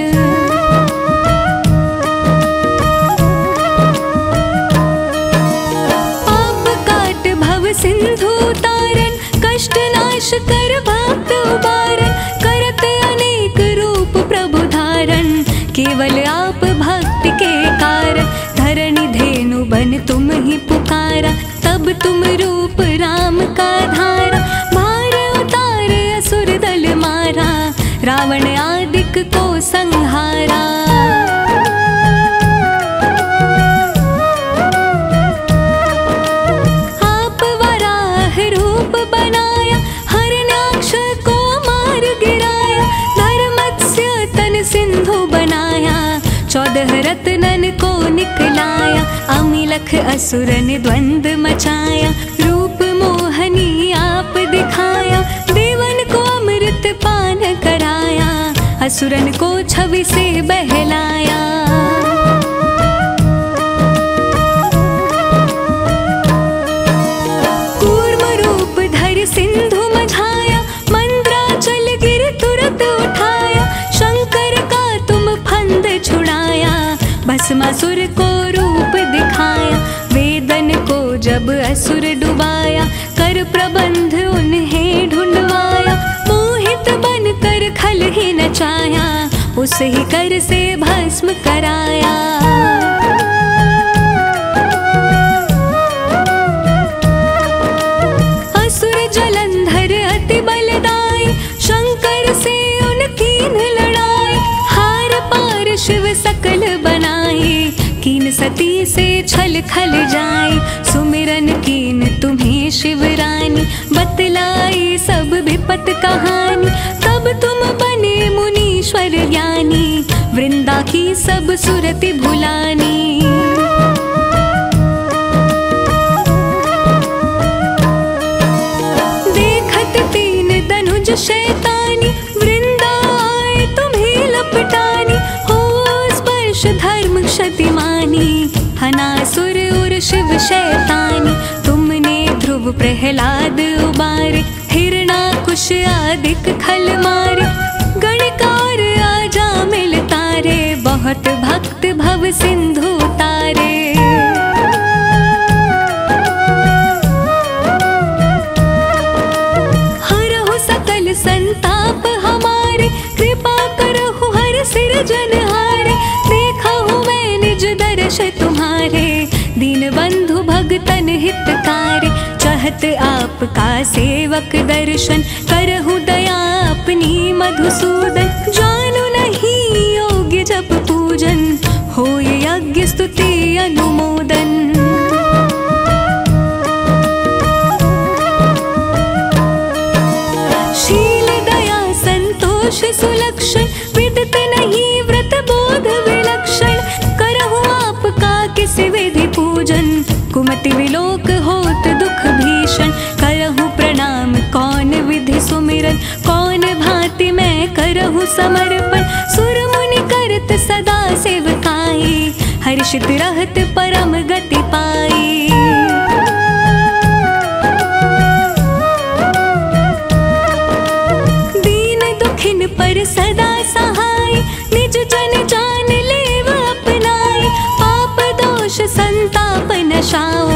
पाप काट भव सिंधु तारन, कष्ट नाश कर भक्त उबारन, करत अनेक रूप प्रभु केवल आप भक्ति के कारण, धरणी धेनु बन तुम ही पुकारा, तब तुम रूप राम का धारा, भार उतार असुर दल मारा, रावण आदिक को संहारा। आप वराह रूप बनाया, हरणाक्ष को मार गिराया, धर्मस्य तन सिंधु बनाया, 14 रत्नन को निकलाया, अमिलख असुरन द्वंद मचाया, रूप मोहनी आप दिखाया, देवन को अमृत पान कराया, असुरन को छवि से बहलाया। कूर्म रूप धर सिंधु मझाया, मंद्राचल गिर तुरत उठाया, शंकर का तुम फंद छुड़ा, भस्मासुर को रूप दिखाया, वेदन को जब असुर डुबाया, कर प्रबंध उन्हें ढूंढवाया, मोहित बन कर खल ही नचाया, उस ही कर से भस्म कराया। असुर जलंधर सती से छल खल जाए, सुमिरन कीन तुम्हें शिवरानी, बतलाई सब विपत कहानी, तब तुम बने मुनीश्वर ज्ञानी, वृंदा की सब सुरति भुलानी। देखत तीन दनुज शैतानी, वृंदा आए तुम्हें लपटानी, धर्म क्षतिमानी, हनासुर उर शिव शैतानी, तुमने ध्रुव प्रहलाद उबारे, हिरणाकुश आदिक खल मारे, गणकार आजा मिल तारे, बहुत भक्त भव सिंधु तारे। हरहु सकल संताप हमारे, कृपा करहु हर सिरजन हारे, दर्श तुम्हारे, दीन बंधु भगतन हितकारे, चाहत आपका सेवक दर्शन, करहु दया अपनी मधुसूदन, जानु नहीं योग्य जप पूजन, होय यज्ञ स्तुति अनुमोदन। शील दया संतोष सुलक्षण, विदत नहीं व्रत बोध विलक्षण, विधि पूजन, कुमति विलोक होत दुख भीषण, करहु प्रणाम कौन विधि सुमिरन, कौन भांति मैं करहु समर्पण, सुर मुनि करत सदा सेवकाई, हर्षित रहत परम गति पाई। दीन दुखिन पर सदा सहाय, निज जन जान लेव अपनाय, संताप नशाओ,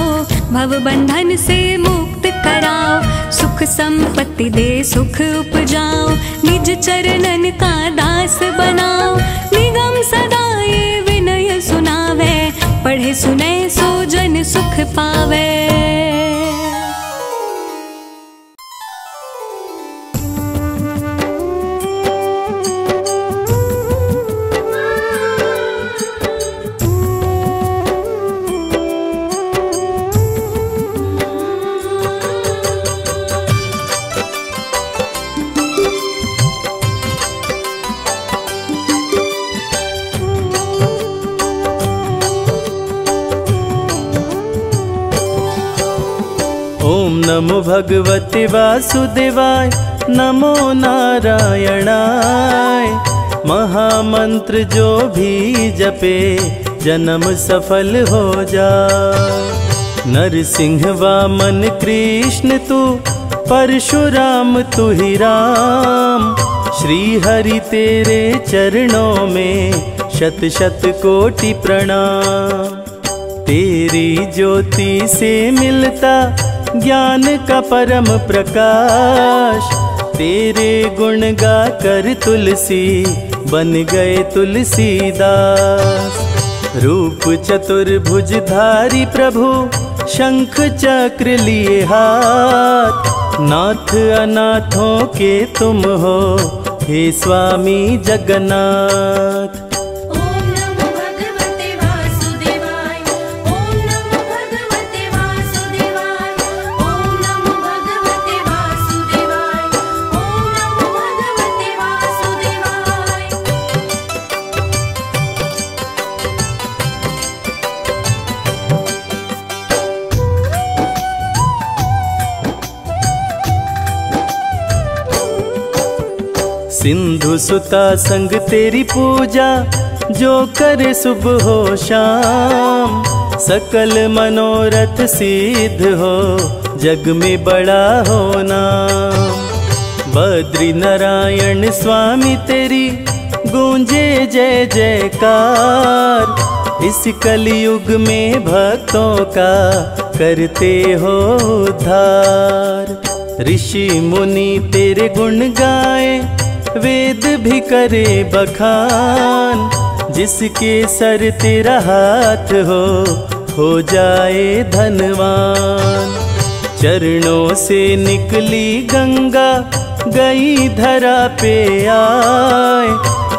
भव बंधन से मुक्त कराओ, सुख संपत्ति दे सुख उपजाओ, निज चरणन का दास बनाओ, निगम सदा ये विनय सुनावे, पढ़े सुने सो जन सुख पावे। नमो भगवते वासुदेवाय, नमो नारायणाय, महामंत्र जो भी जपे, जन्म सफल हो जाए। नरसिंह वामन कृष्ण तू परशुराम तू ही राम, श्री हरि तेरे चरणों में शत शत कोटि प्रणाम। तेरी ज्योति से मिलता ज्ञान का परम प्रकाश, तेरे गुण गा कर तुलसी बन गए तुलसीदास। रूप चतुर्भुजधारी प्रभु शंख चक्र लिए हाथ, नाथ अनाथों के तुम हो हे स्वामी जगन्नाथ। सिंधु सुता संग तेरी पूजा, जो करे सुबह हो शाम, सकल मनोरथ सिद्ध हो, जग में बड़ा हो नाम। बद्री नारायण स्वामी तेरी गूंजे जय जयकार, इस कलयुग में भक्तों का करते हो उद्धार। ऋषि मुनि तेरे गुण गाए, वेद भी करे बखान, जिसके सर तेरा हाथ हो जाए धनवान। चरणों से निकली गंगा गई धरा पे आए,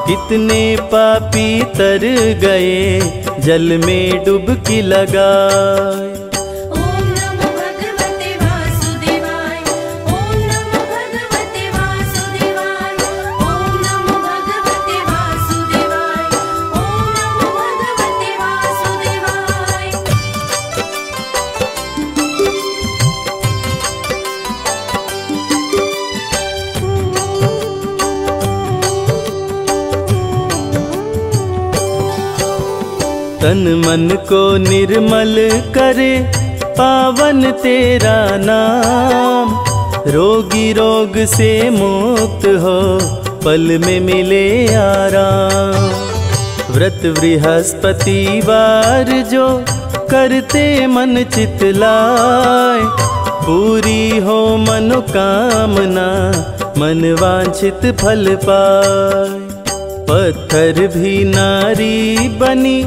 कितने पापी तर गए जल में डुबकी लगाए। ओम नमो भगवते वासुदेवाय, ओम नमो भगवते वासुदेवाय, ओम नमो भगवते वासुदेवाय, ओम नमो भगवते वासुदेवाय। तन मन को निर्मल करे पावन तेरा नाम, रोगी रोग से मुक्त हो पल में मिले आराम। व्रत बृहस्पतिवार जो करते मन चित लाए, पूरी हो मनोकामना मन वांछित फल पाए। पत्थर भी नारी बनी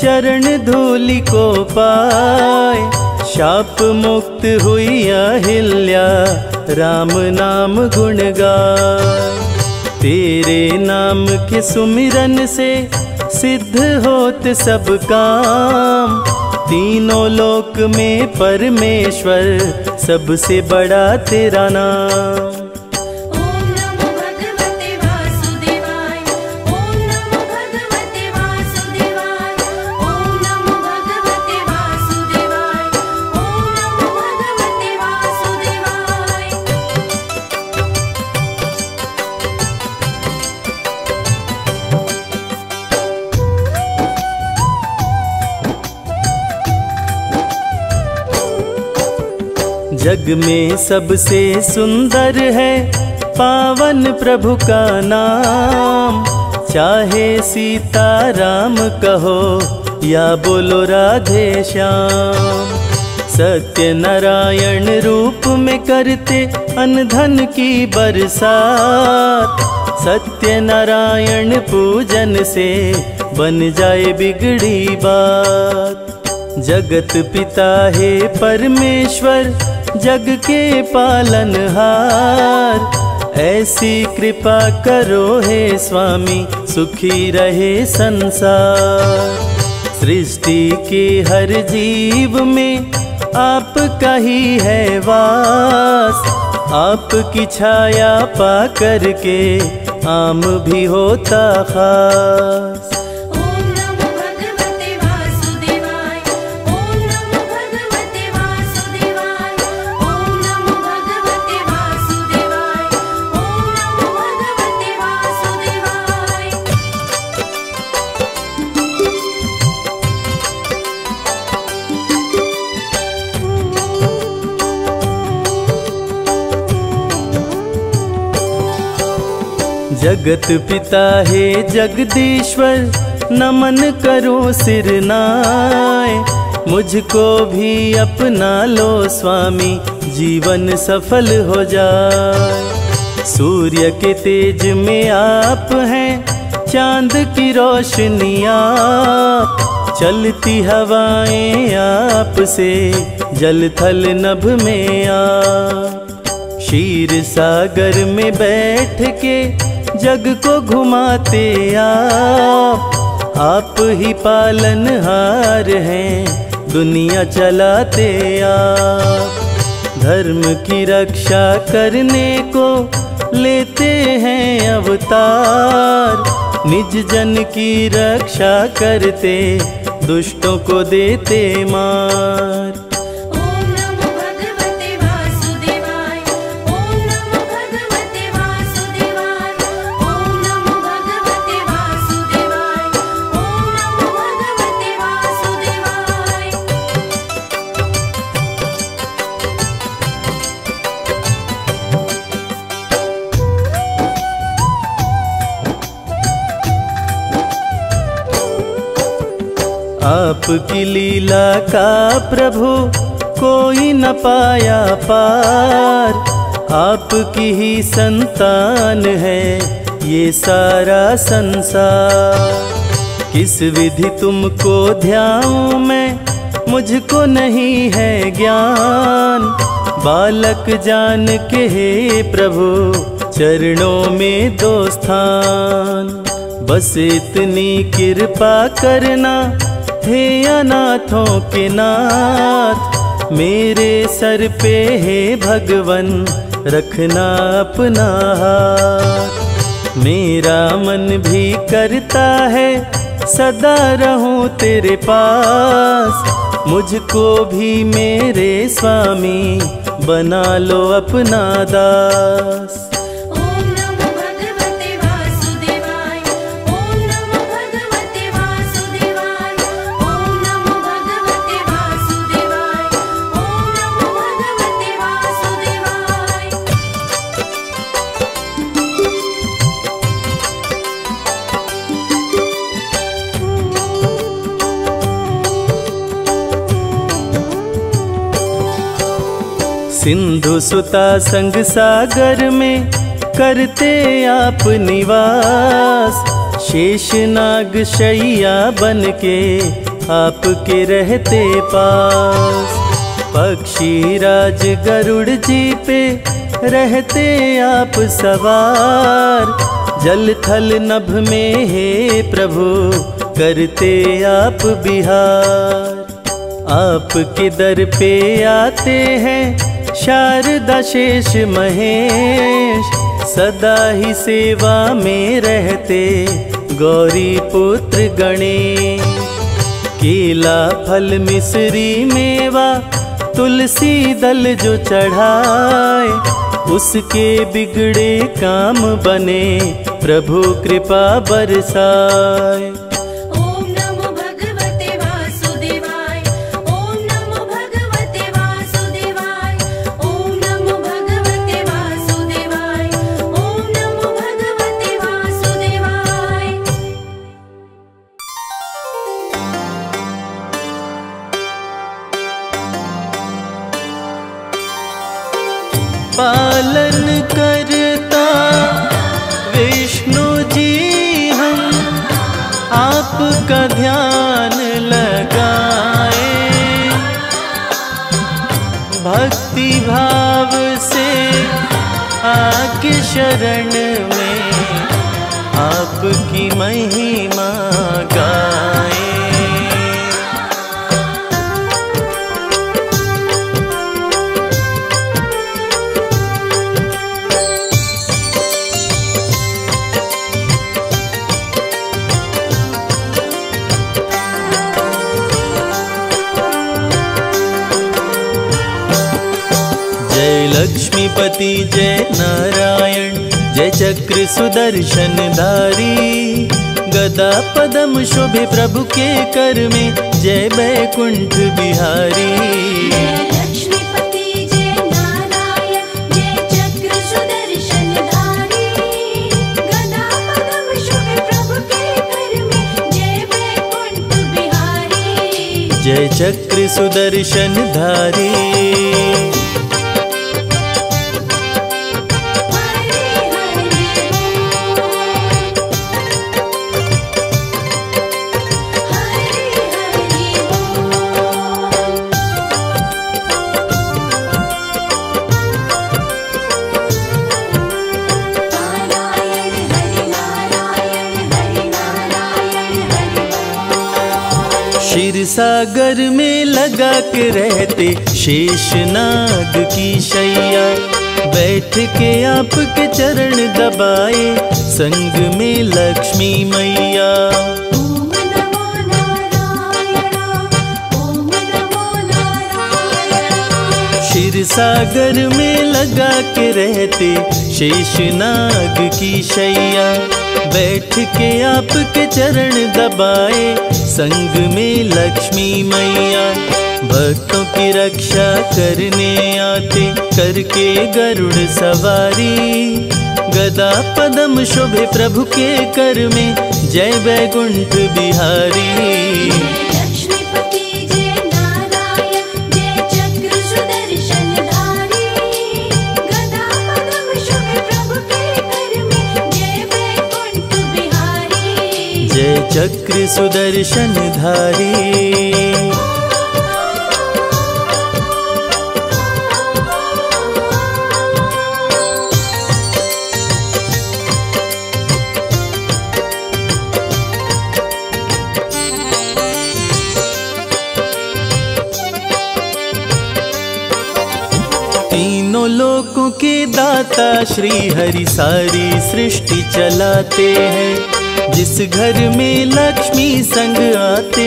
चरण धूलि को पाए, शाप मुक्त हुई अहिल्या राम नाम गुण गाए। तेरे नाम के सुमिरन से सिद्ध होत सब काम, तीनों लोक में परमेश्वर सबसे बड़ा तेरा नाम। जग में सबसे सुंदर है पावन प्रभु का नाम, चाहे सीता राम कहो या बोलो राधे श्याम। सत्य नारायण रूप में करते अनधन की बरसात, सत्य नारायण पूजन से बन जाए बिगड़ी बात। जगत पिता है परमेश्वर जग के पालनहार, ऐसी कृपा करो हे स्वामी सुखी रहे संसार। सृष्टि के हर जीव में आपका ही है वास, आपकी छाया पा करके आम भी होता खास। जगत पिता है जगदीश्वर नमन करो सिरनाए, मुझको भी अपना लो स्वामी जीवन सफल हो जाए। सूर्य के तेज में आप हैं चांद की रोशनी आप, चलती हवाएं आपसे जल थल नभ में आप। क्षीर सागर में बैठ के जग को घुमाते आप ही पालनहार हैं दुनिया चलाते आप। धर्म की रक्षा करने को लेते हैं अवतार, निज जन की रक्षा करते दुष्टों को देते मार। आपकी लीला का प्रभु कोई न पाया पार, आपकी ही संतान है ये सारा संसार। किस विधि तुमको ध्याऊं मैं मुझको नहीं है ज्ञान, बालक जान के हे प्रभु चरणों में दो स्थान। बस इतनी कृपा करना थे अनाथों के नाथ, मेरे सर पे है भगवन रखना अपना हाथ। मेरा मन भी करता है सदा रहूं तेरे पास, मुझको भी मेरे स्वामी बना लो अपना दास। सिंधु सुता संग सागर में करते आप निवास, शेषनाग शैया बन के आपके रहते पास। पक्षी राज गरुड़ जी पे रहते आप सवार, जल थल नभ में हे प्रभु करते आप बिहार। आपके दर पे आते हैं शारदा शेष महेश, सदा ही सेवा में रहते गौरी पुत्र गणेश। केला फल मिश्री मेवा तुलसी दल जो चढ़ाए, उसके बिगड़े काम बने प्रभु कृपा बरसाए। पालन करता विष्णु जी हम, आपका ध्यान लगाए, भक्ति भाव से आके शरण में आपकी महिमा गाए। लक्ष्मीपति जय नारायण जय चक्र सुदर्शन धारी, गदा पदम शोभे प्रभु के कर में जय बैकुंठ बिहारी। लक्ष्मीपति जय नारायण जय चक्र सुदर्शन धारी, गदा पदम शोभे प्रभु के कर में जय बैकुंठ बिहारी। जय चक्र सुदर्शन धारी सागर में लगा के रहते शेषनाग की शैया, बैठ के आपके चरण दबाए संग में लक्ष्मी मैया। ओम नमो नारायणा ओम नमो नारायणा, शिर सागर में लगा के रहते शेषनाग की शैया, बैठ के आपके चरण दबाए संग में लक्ष्मी मैया। भक्तों की रक्षा करने आते करके गरुड़ सवारी, गदा पदम शोभे प्रभु के कर में जय बैकुंठ बिहारी। जय चक्र सुदर्शन धारी। के दाता श्री हरि सारी सृष्टि चलाते हैं। जिस घर में लक्ष्मी संग आते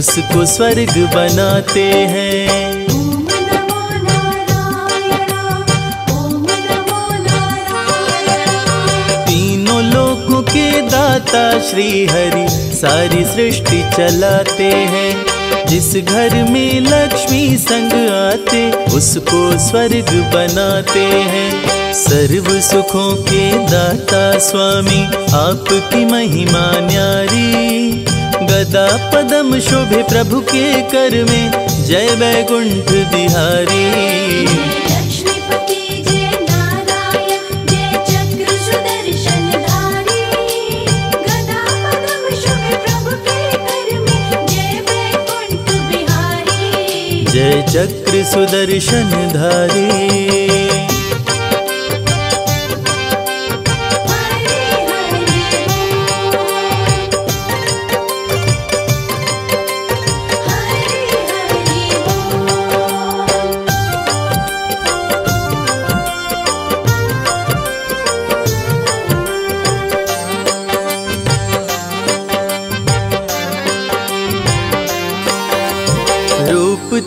उसको स्वर्ग बनाते हैं। दाता श्री हरि सारी सृष्टि चलाते हैं। जिस घर में लक्ष्मी संग आते उसको स्वर्ग बनाते हैं। सर्व सुखों के दाता स्वामी आपकी महिमा न्यारी। गदा पदम शोभे प्रभु के कर में जय वैकुंठ बिहारी। जय चक्र सुदर्शन धारी।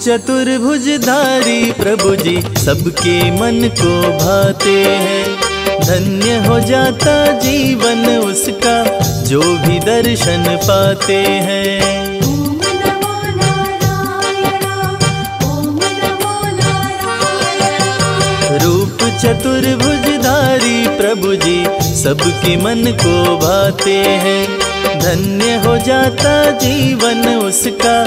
चतुर्भुजधारी प्रभु जी सबके मन को भाते हैं। धन्य हो जाता जीवन उसका जो भी दर्शन पाते हैं। ओम नमो नारायण ओम नमो नारायण। रूप चतुर्भुजधारी प्रभु जी सबके मन को भाते हैं। धन्य हो जाता जीवन उसका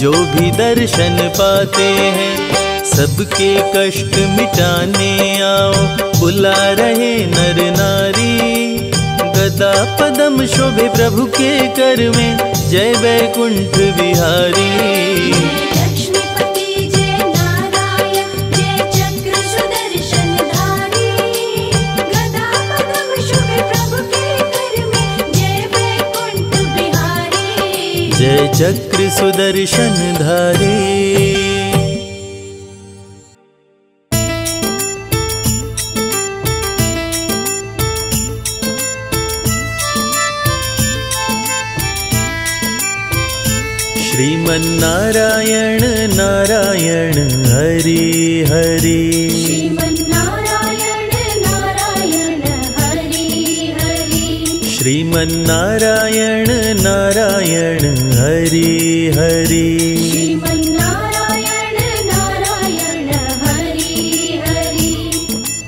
जो भी दर्शन पाते हैं। सबके कष्ट मिटाने आओ बुला रहे नर नारी। गदा पदम शोभे प्रभु के कर में जय वैकुंठ बिहारी। जय चक्र सुदर्शन धारी। श्रीमन नारायण नारायण हरि हरि। श्रीमन नारायण नारायण हरि हरि। श्रीमन नारायण नारायण हरि हरि। श्रीमन नारायण नारायण हरि हरि।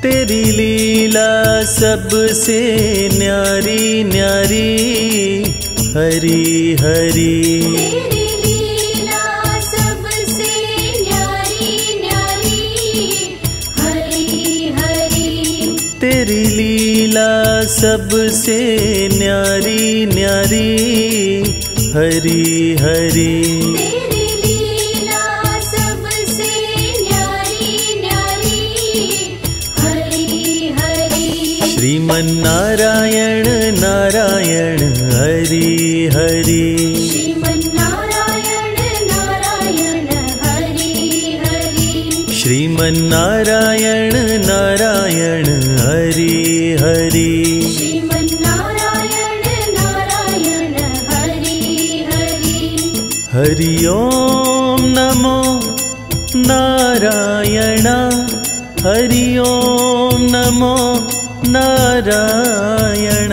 तेरी लीला सबसे न्यारी न्यारी हरि हरि। तेरी लीला सबसे न्यारी न्यारी हरि हरि। तेरी लीला सबसे न्यारी न्यारी हरि हरि। तेरी लीला सबसे न्यारी न्यारी हरि हरि। श्रीमन नारायण नारायण हरि हरि। श्रीमन नारायण नारायण हरि हरि। श्रीमन नारायण नारायण हरि हरि। हरि ओम नमो नारायण। हरि ओम नमो नारायण।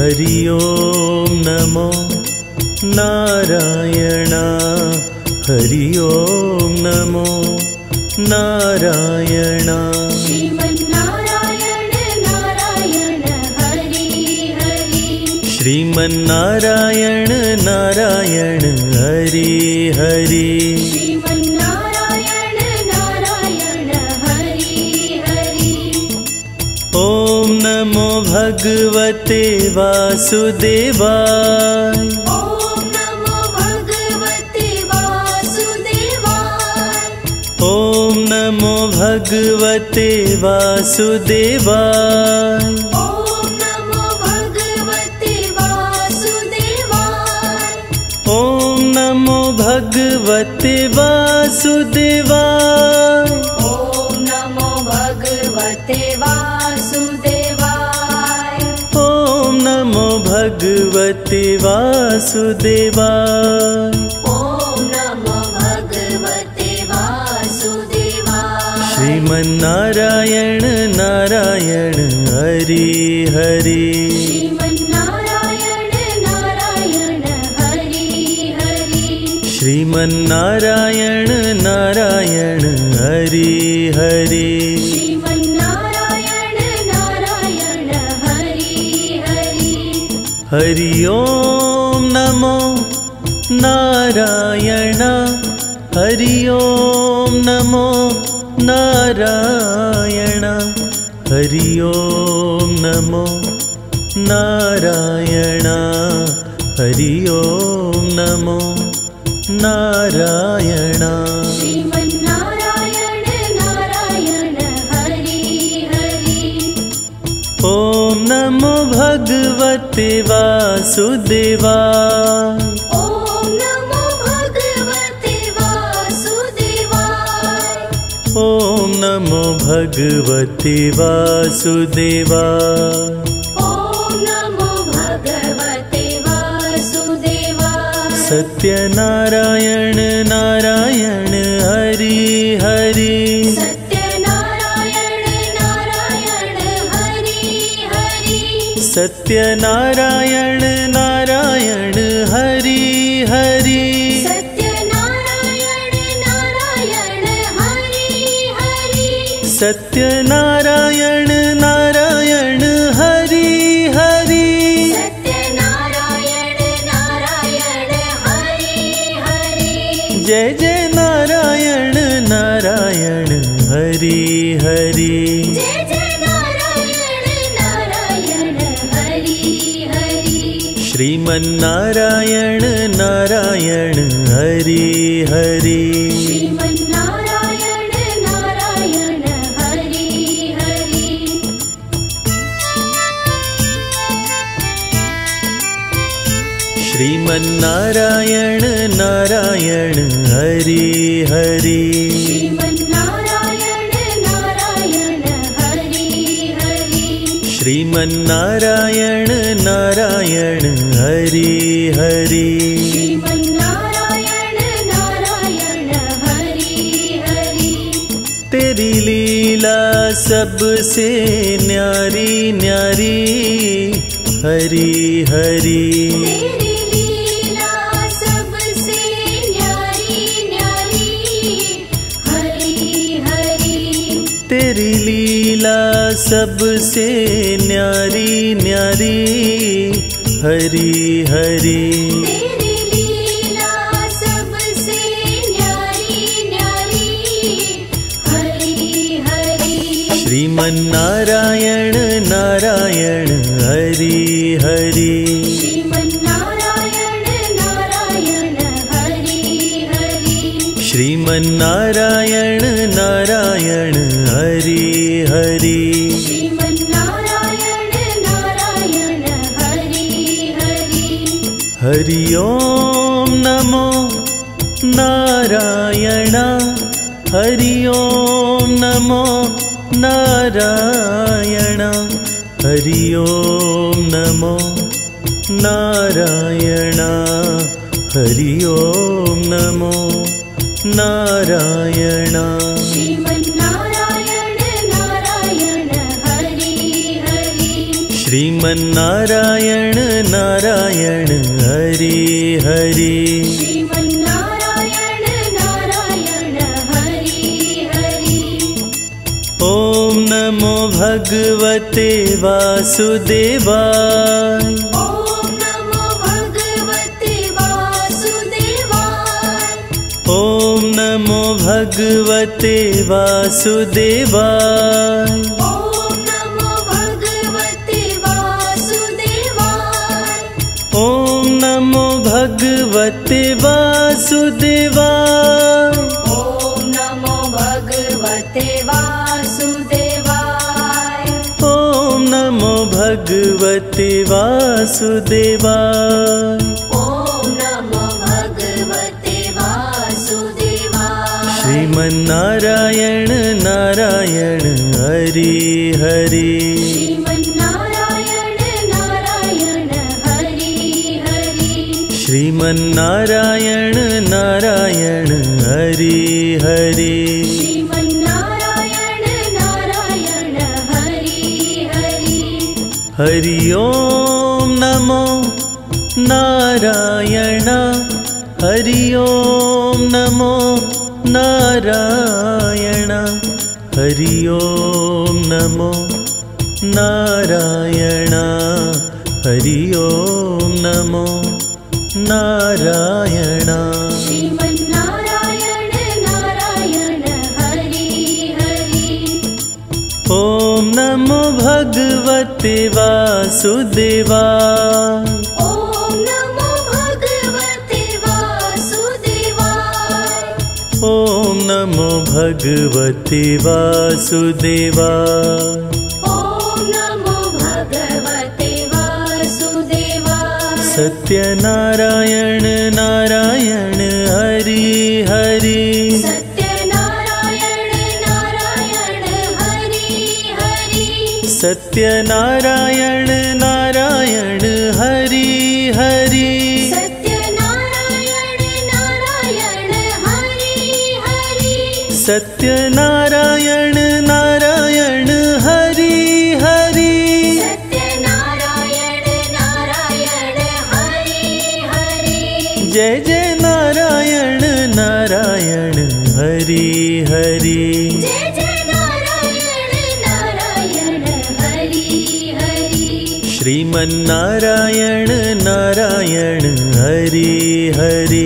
हरि ओम नमो नारायण। हरि ओम नमो नारायण। श्रीमन नारायण नारायण हरि हरि। श्रीमन नारायण नारायण हरि हरि। श्रीमन नारायण नारायण हरि हरि। ओम नमो भगवते वासुदेवाय। ओम नमो भगवते वासुदेवाय। ओम नमो भगवते वासुदेवाय। भगवते वासुदेवाय। ओम नमो भगवते वासुदेवाय। ओम नमो भगवते वासुदेवाय। ओम नमो भगवते वासुदेवाय। श्रीमन नारायण नारायण हरि हरि। श्रीमन नारायण नारायण हरि हरि। श्रीमन नारायण नारायण हरि हरि। हरि ओम नमो नारायण। हरि ओम नमो नारायण। हरि ओम नमो नारायण। हरि ओम नमो नारायण। श्रीमन्नारायण नारायण हरि हरि। ओम नमो भगवते वासुदेवाय। ओम नमो भगवते वासुदेवाय। ओम नमो भगवते वासुदेवाय। ओम नमो भगवते वासुदेवाय। सत्यनारायण नारायण हरि हरि। सत्यनारायण नारायण हरि हरि। सत्यनारायण नारायण हरि हरि। सत्यनारायण नारायण हरि हरि। सत्यनारायण नारायण हरि हरि। जय जय नारायण नारायण हरि हरि। श्रीमन्नारायण नारायण हरि हरि। श्रीमन्नारायण नारायण हरि हरि। श्रीमन्नारायण नारायण हरि हरि। श्रीमन्नारायण नारायण हरि हरि। श्रीमन्नारायण नारायण हरि हरि। तेरी लीला सबसे न्यारी न्यारी हरि हरि। तेरी लीला सबसे न्यारी न्यारी हरि हरि। तेरी लीला सबसे न्यारी न्यारी हरि हरि। तेरी लीला सबसे न्यारी न्यारी हरि हरि। श्रीमन्नारायण नारायण हरि हरि। श्रीमन्नारायण नारायण हरि हरि। श्रीमन्नारायण नारायण हरि हरि। हरि ओम नमो नारायण। हरि ओम नमो नारायण। हरि ओम नमो नारायण। हरि ओम नमो नारायण। श्रीमन्नारायण नारायण हरि हरि। श्रीमन्नारायण नारायण हरि हरि। श्रीमन्नारायण नारायण हरि हरि। ओम नमो भगवते वासुदेवाय। ओम नमो भगवते वासुदेवाय। ओम नमो भगवते वासुदेवाय। भगवते वासुदेवाय। ओम नमो भगवते वासुदेवाय। ओम नमो भगवते वासुदेवाय। ओम नमो भगवते वासुदेवाय। श्रीमन्नारायण नारायण हरि हरि श्रीमन्नारायण नारायण हरि हरि श्रीमन्नारायण नारायण हरि हरि श्रीमन्नारायण नारायण हरि हरि हरि ओम नमो नारायण हरि ओम नमो नारायण हरि ओम नमो नारायण हरि ओम नमो नारायण श्रीमन्नारायण नारायण हरि हरि ओम नमो भगवते वासुदेवा ओम नमो भगवते वासुदेवाय ओम नमो भगवते वासुदेवाय सत्यनारायण नारायण हरि हरि सत्यनारायण नारायण हरि हरि सत्यनारायण नारायण हरि हरि सत्यनारायण नारायण हरि हरि सत्यनारायण नारायण हरि हरि जय जय नारायण नारायण हरि हरि जय जय नारायण नारायण हरि हरि श्रीमन्नारायण नारायण हरि हरि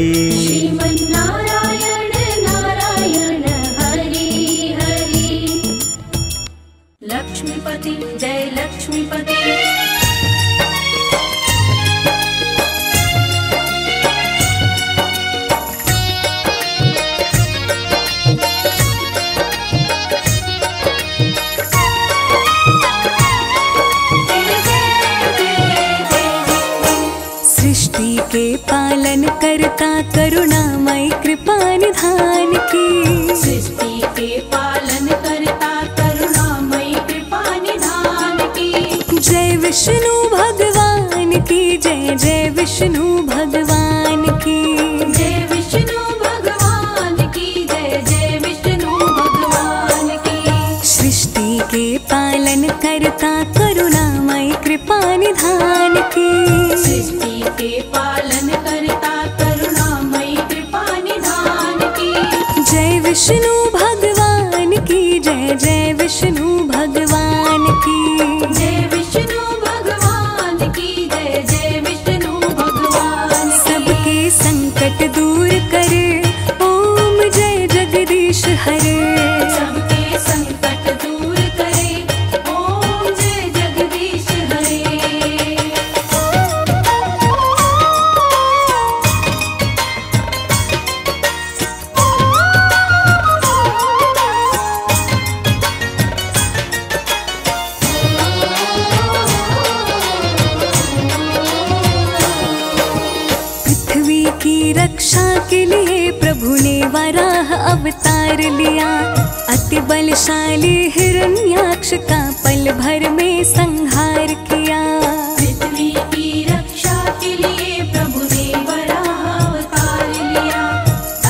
करुणामय कृपा निधान की सृष्टि के पालन करता करुणामय कृपा निधान की जय विष्णु भगवान की जय जय विष्णु भगवान की जय विष्णु भगवान की जय जय विष्णु भगवान की सृष्टि के पालन करता करुणामय कृपा निधान की सृष्टि के पालन करता विष्णु भगवान की जय जय विष्णु भगवान की जय विष्णु भगवान की जय जय विष्णु भगवान सबके संकट दूर करे ओम जय जगदीश हरे सबके संकट दूर करे ओम जय जगदीश हरे के लिए प्रभु ने वराह अवतार लिया अति बलशाली हिरण्याक्ष का पल भर में संहार किया पृथ्वी की रक्षा के लिए प्रभु ने वराह अवतार लिया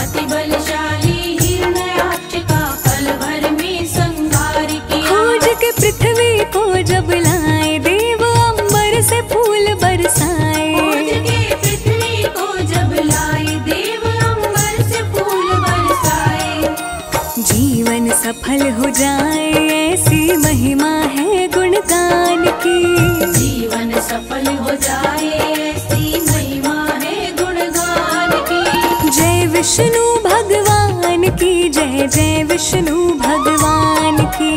अति बलशाली हिरण्याक्ष का पल भर में संहार किया खोज के पृथ्वी को जब लाए देव अंबर से फूल बरसाए सफल हो जाए ऐसी महिमा है गुणगान की जीवन सफल हो जाए ऐसी महिमा है गुणगान की जय विष्णु भगवान की जय जय विष्णु भगवान की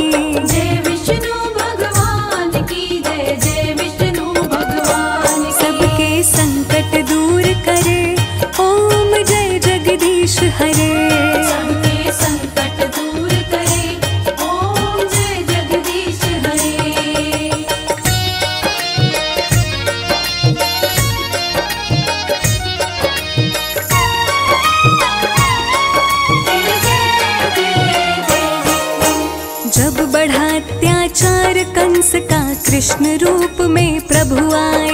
जय विष्णु भगवान की जय जय विष्णु भगवान सबके संकट दूर करे ओम जय जगदीश हरे सबके संकट करे ओम जय जगदीश हरे कृष्ण रूप में प्रभु आए,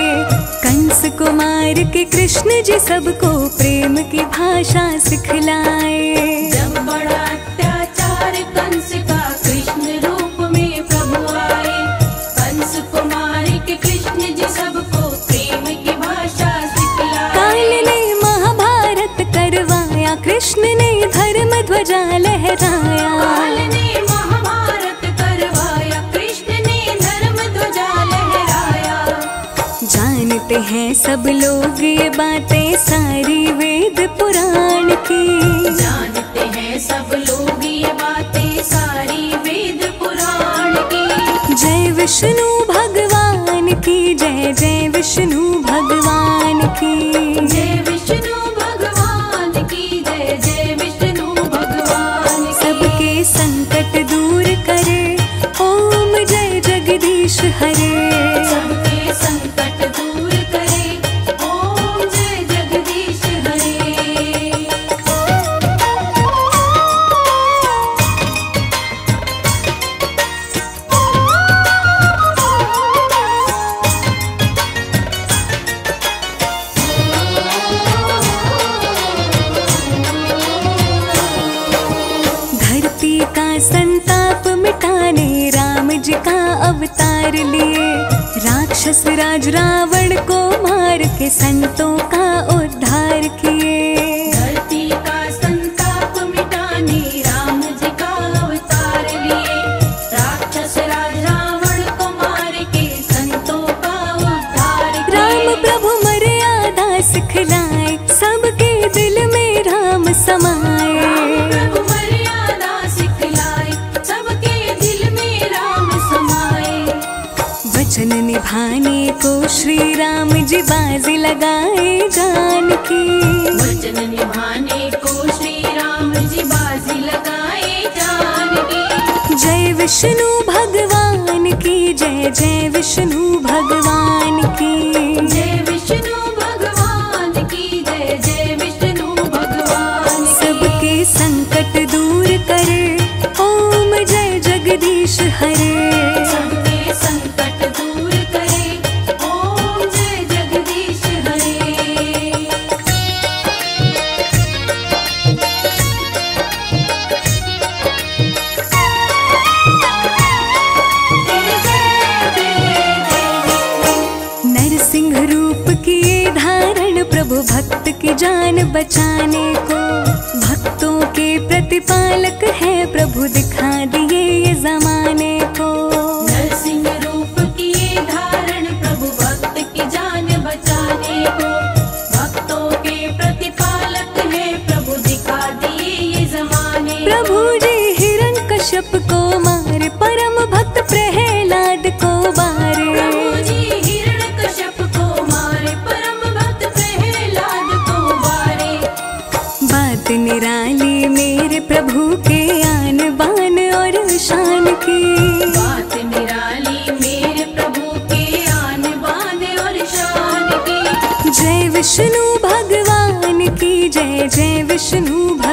कंस कुमार के कृष्ण जी सबको प्रेम की भाषा सिखलाए। जब बड़ा अत्याचार कंस का कृष्ण रूप में प्रभु आए, कंस कुमार के कृष्ण जी सबको प्रेम की भाषा सिखलाए। काल ने महाभारत करवाया, कृष्ण ने धर्म ध्वजा लहराया। काल ने हैं सब लोग ये बातें सारी वेद पुराण की, जानते हैं सब लोग ये बातें सारी वेद पुराण की। जय विष्णु भगवान की जय, जय विष्णु भगवान की जय, विष्णु भगवान की जय, जय विष्णु भगवान। सबके संकट दूर करे, ओम जय जगदीश हरे। सबके संकट राक्षस राज रावण को मार के संतों का उद्धार किए। धरती का संताप मिटाने राम जी का अवतार लिए, राक्षस राज रावण को मार के संतों का उद्धार किए। राम प्रभु मर्यादा सिखलाए, सबके दिल में राम समाए। राम प्रभु मर्यादा सिखलाए, सबके दिल में राम समाए। वचन निभाने को श्री राम जी बाजी लगाए जान की, वचन निभाने को श्री राम जी बाजी लगाए जान की। जय विष्णु भगवान की जय, जय विष्णु भगवान की जय, विष्णु भगवान की जय, जय विष्णु भगवान। सबके संकट दूर करे, ओम जय जगदीश हरे। सबके संकट जान बचाने को भक्तों के प्रतिपालक है प्रभु, दिखा दिए ये जमाने को। नरसिंह रूप किए धारण प्रभु, भक्त की जान बचाने को भक्तों के प्रतिपालक है प्रभु, दिखा दिए ये जमाने। प्रभु जी हिरण्यकश्यप को मारे, परम भक्त प्रहलाद को बारे। निराली मेरे प्रभु के आन बान और शान की, बात निराली मेरे प्रभु के आन बान और शान की। जय विष्णु भगवान की जय, जय विष्णु।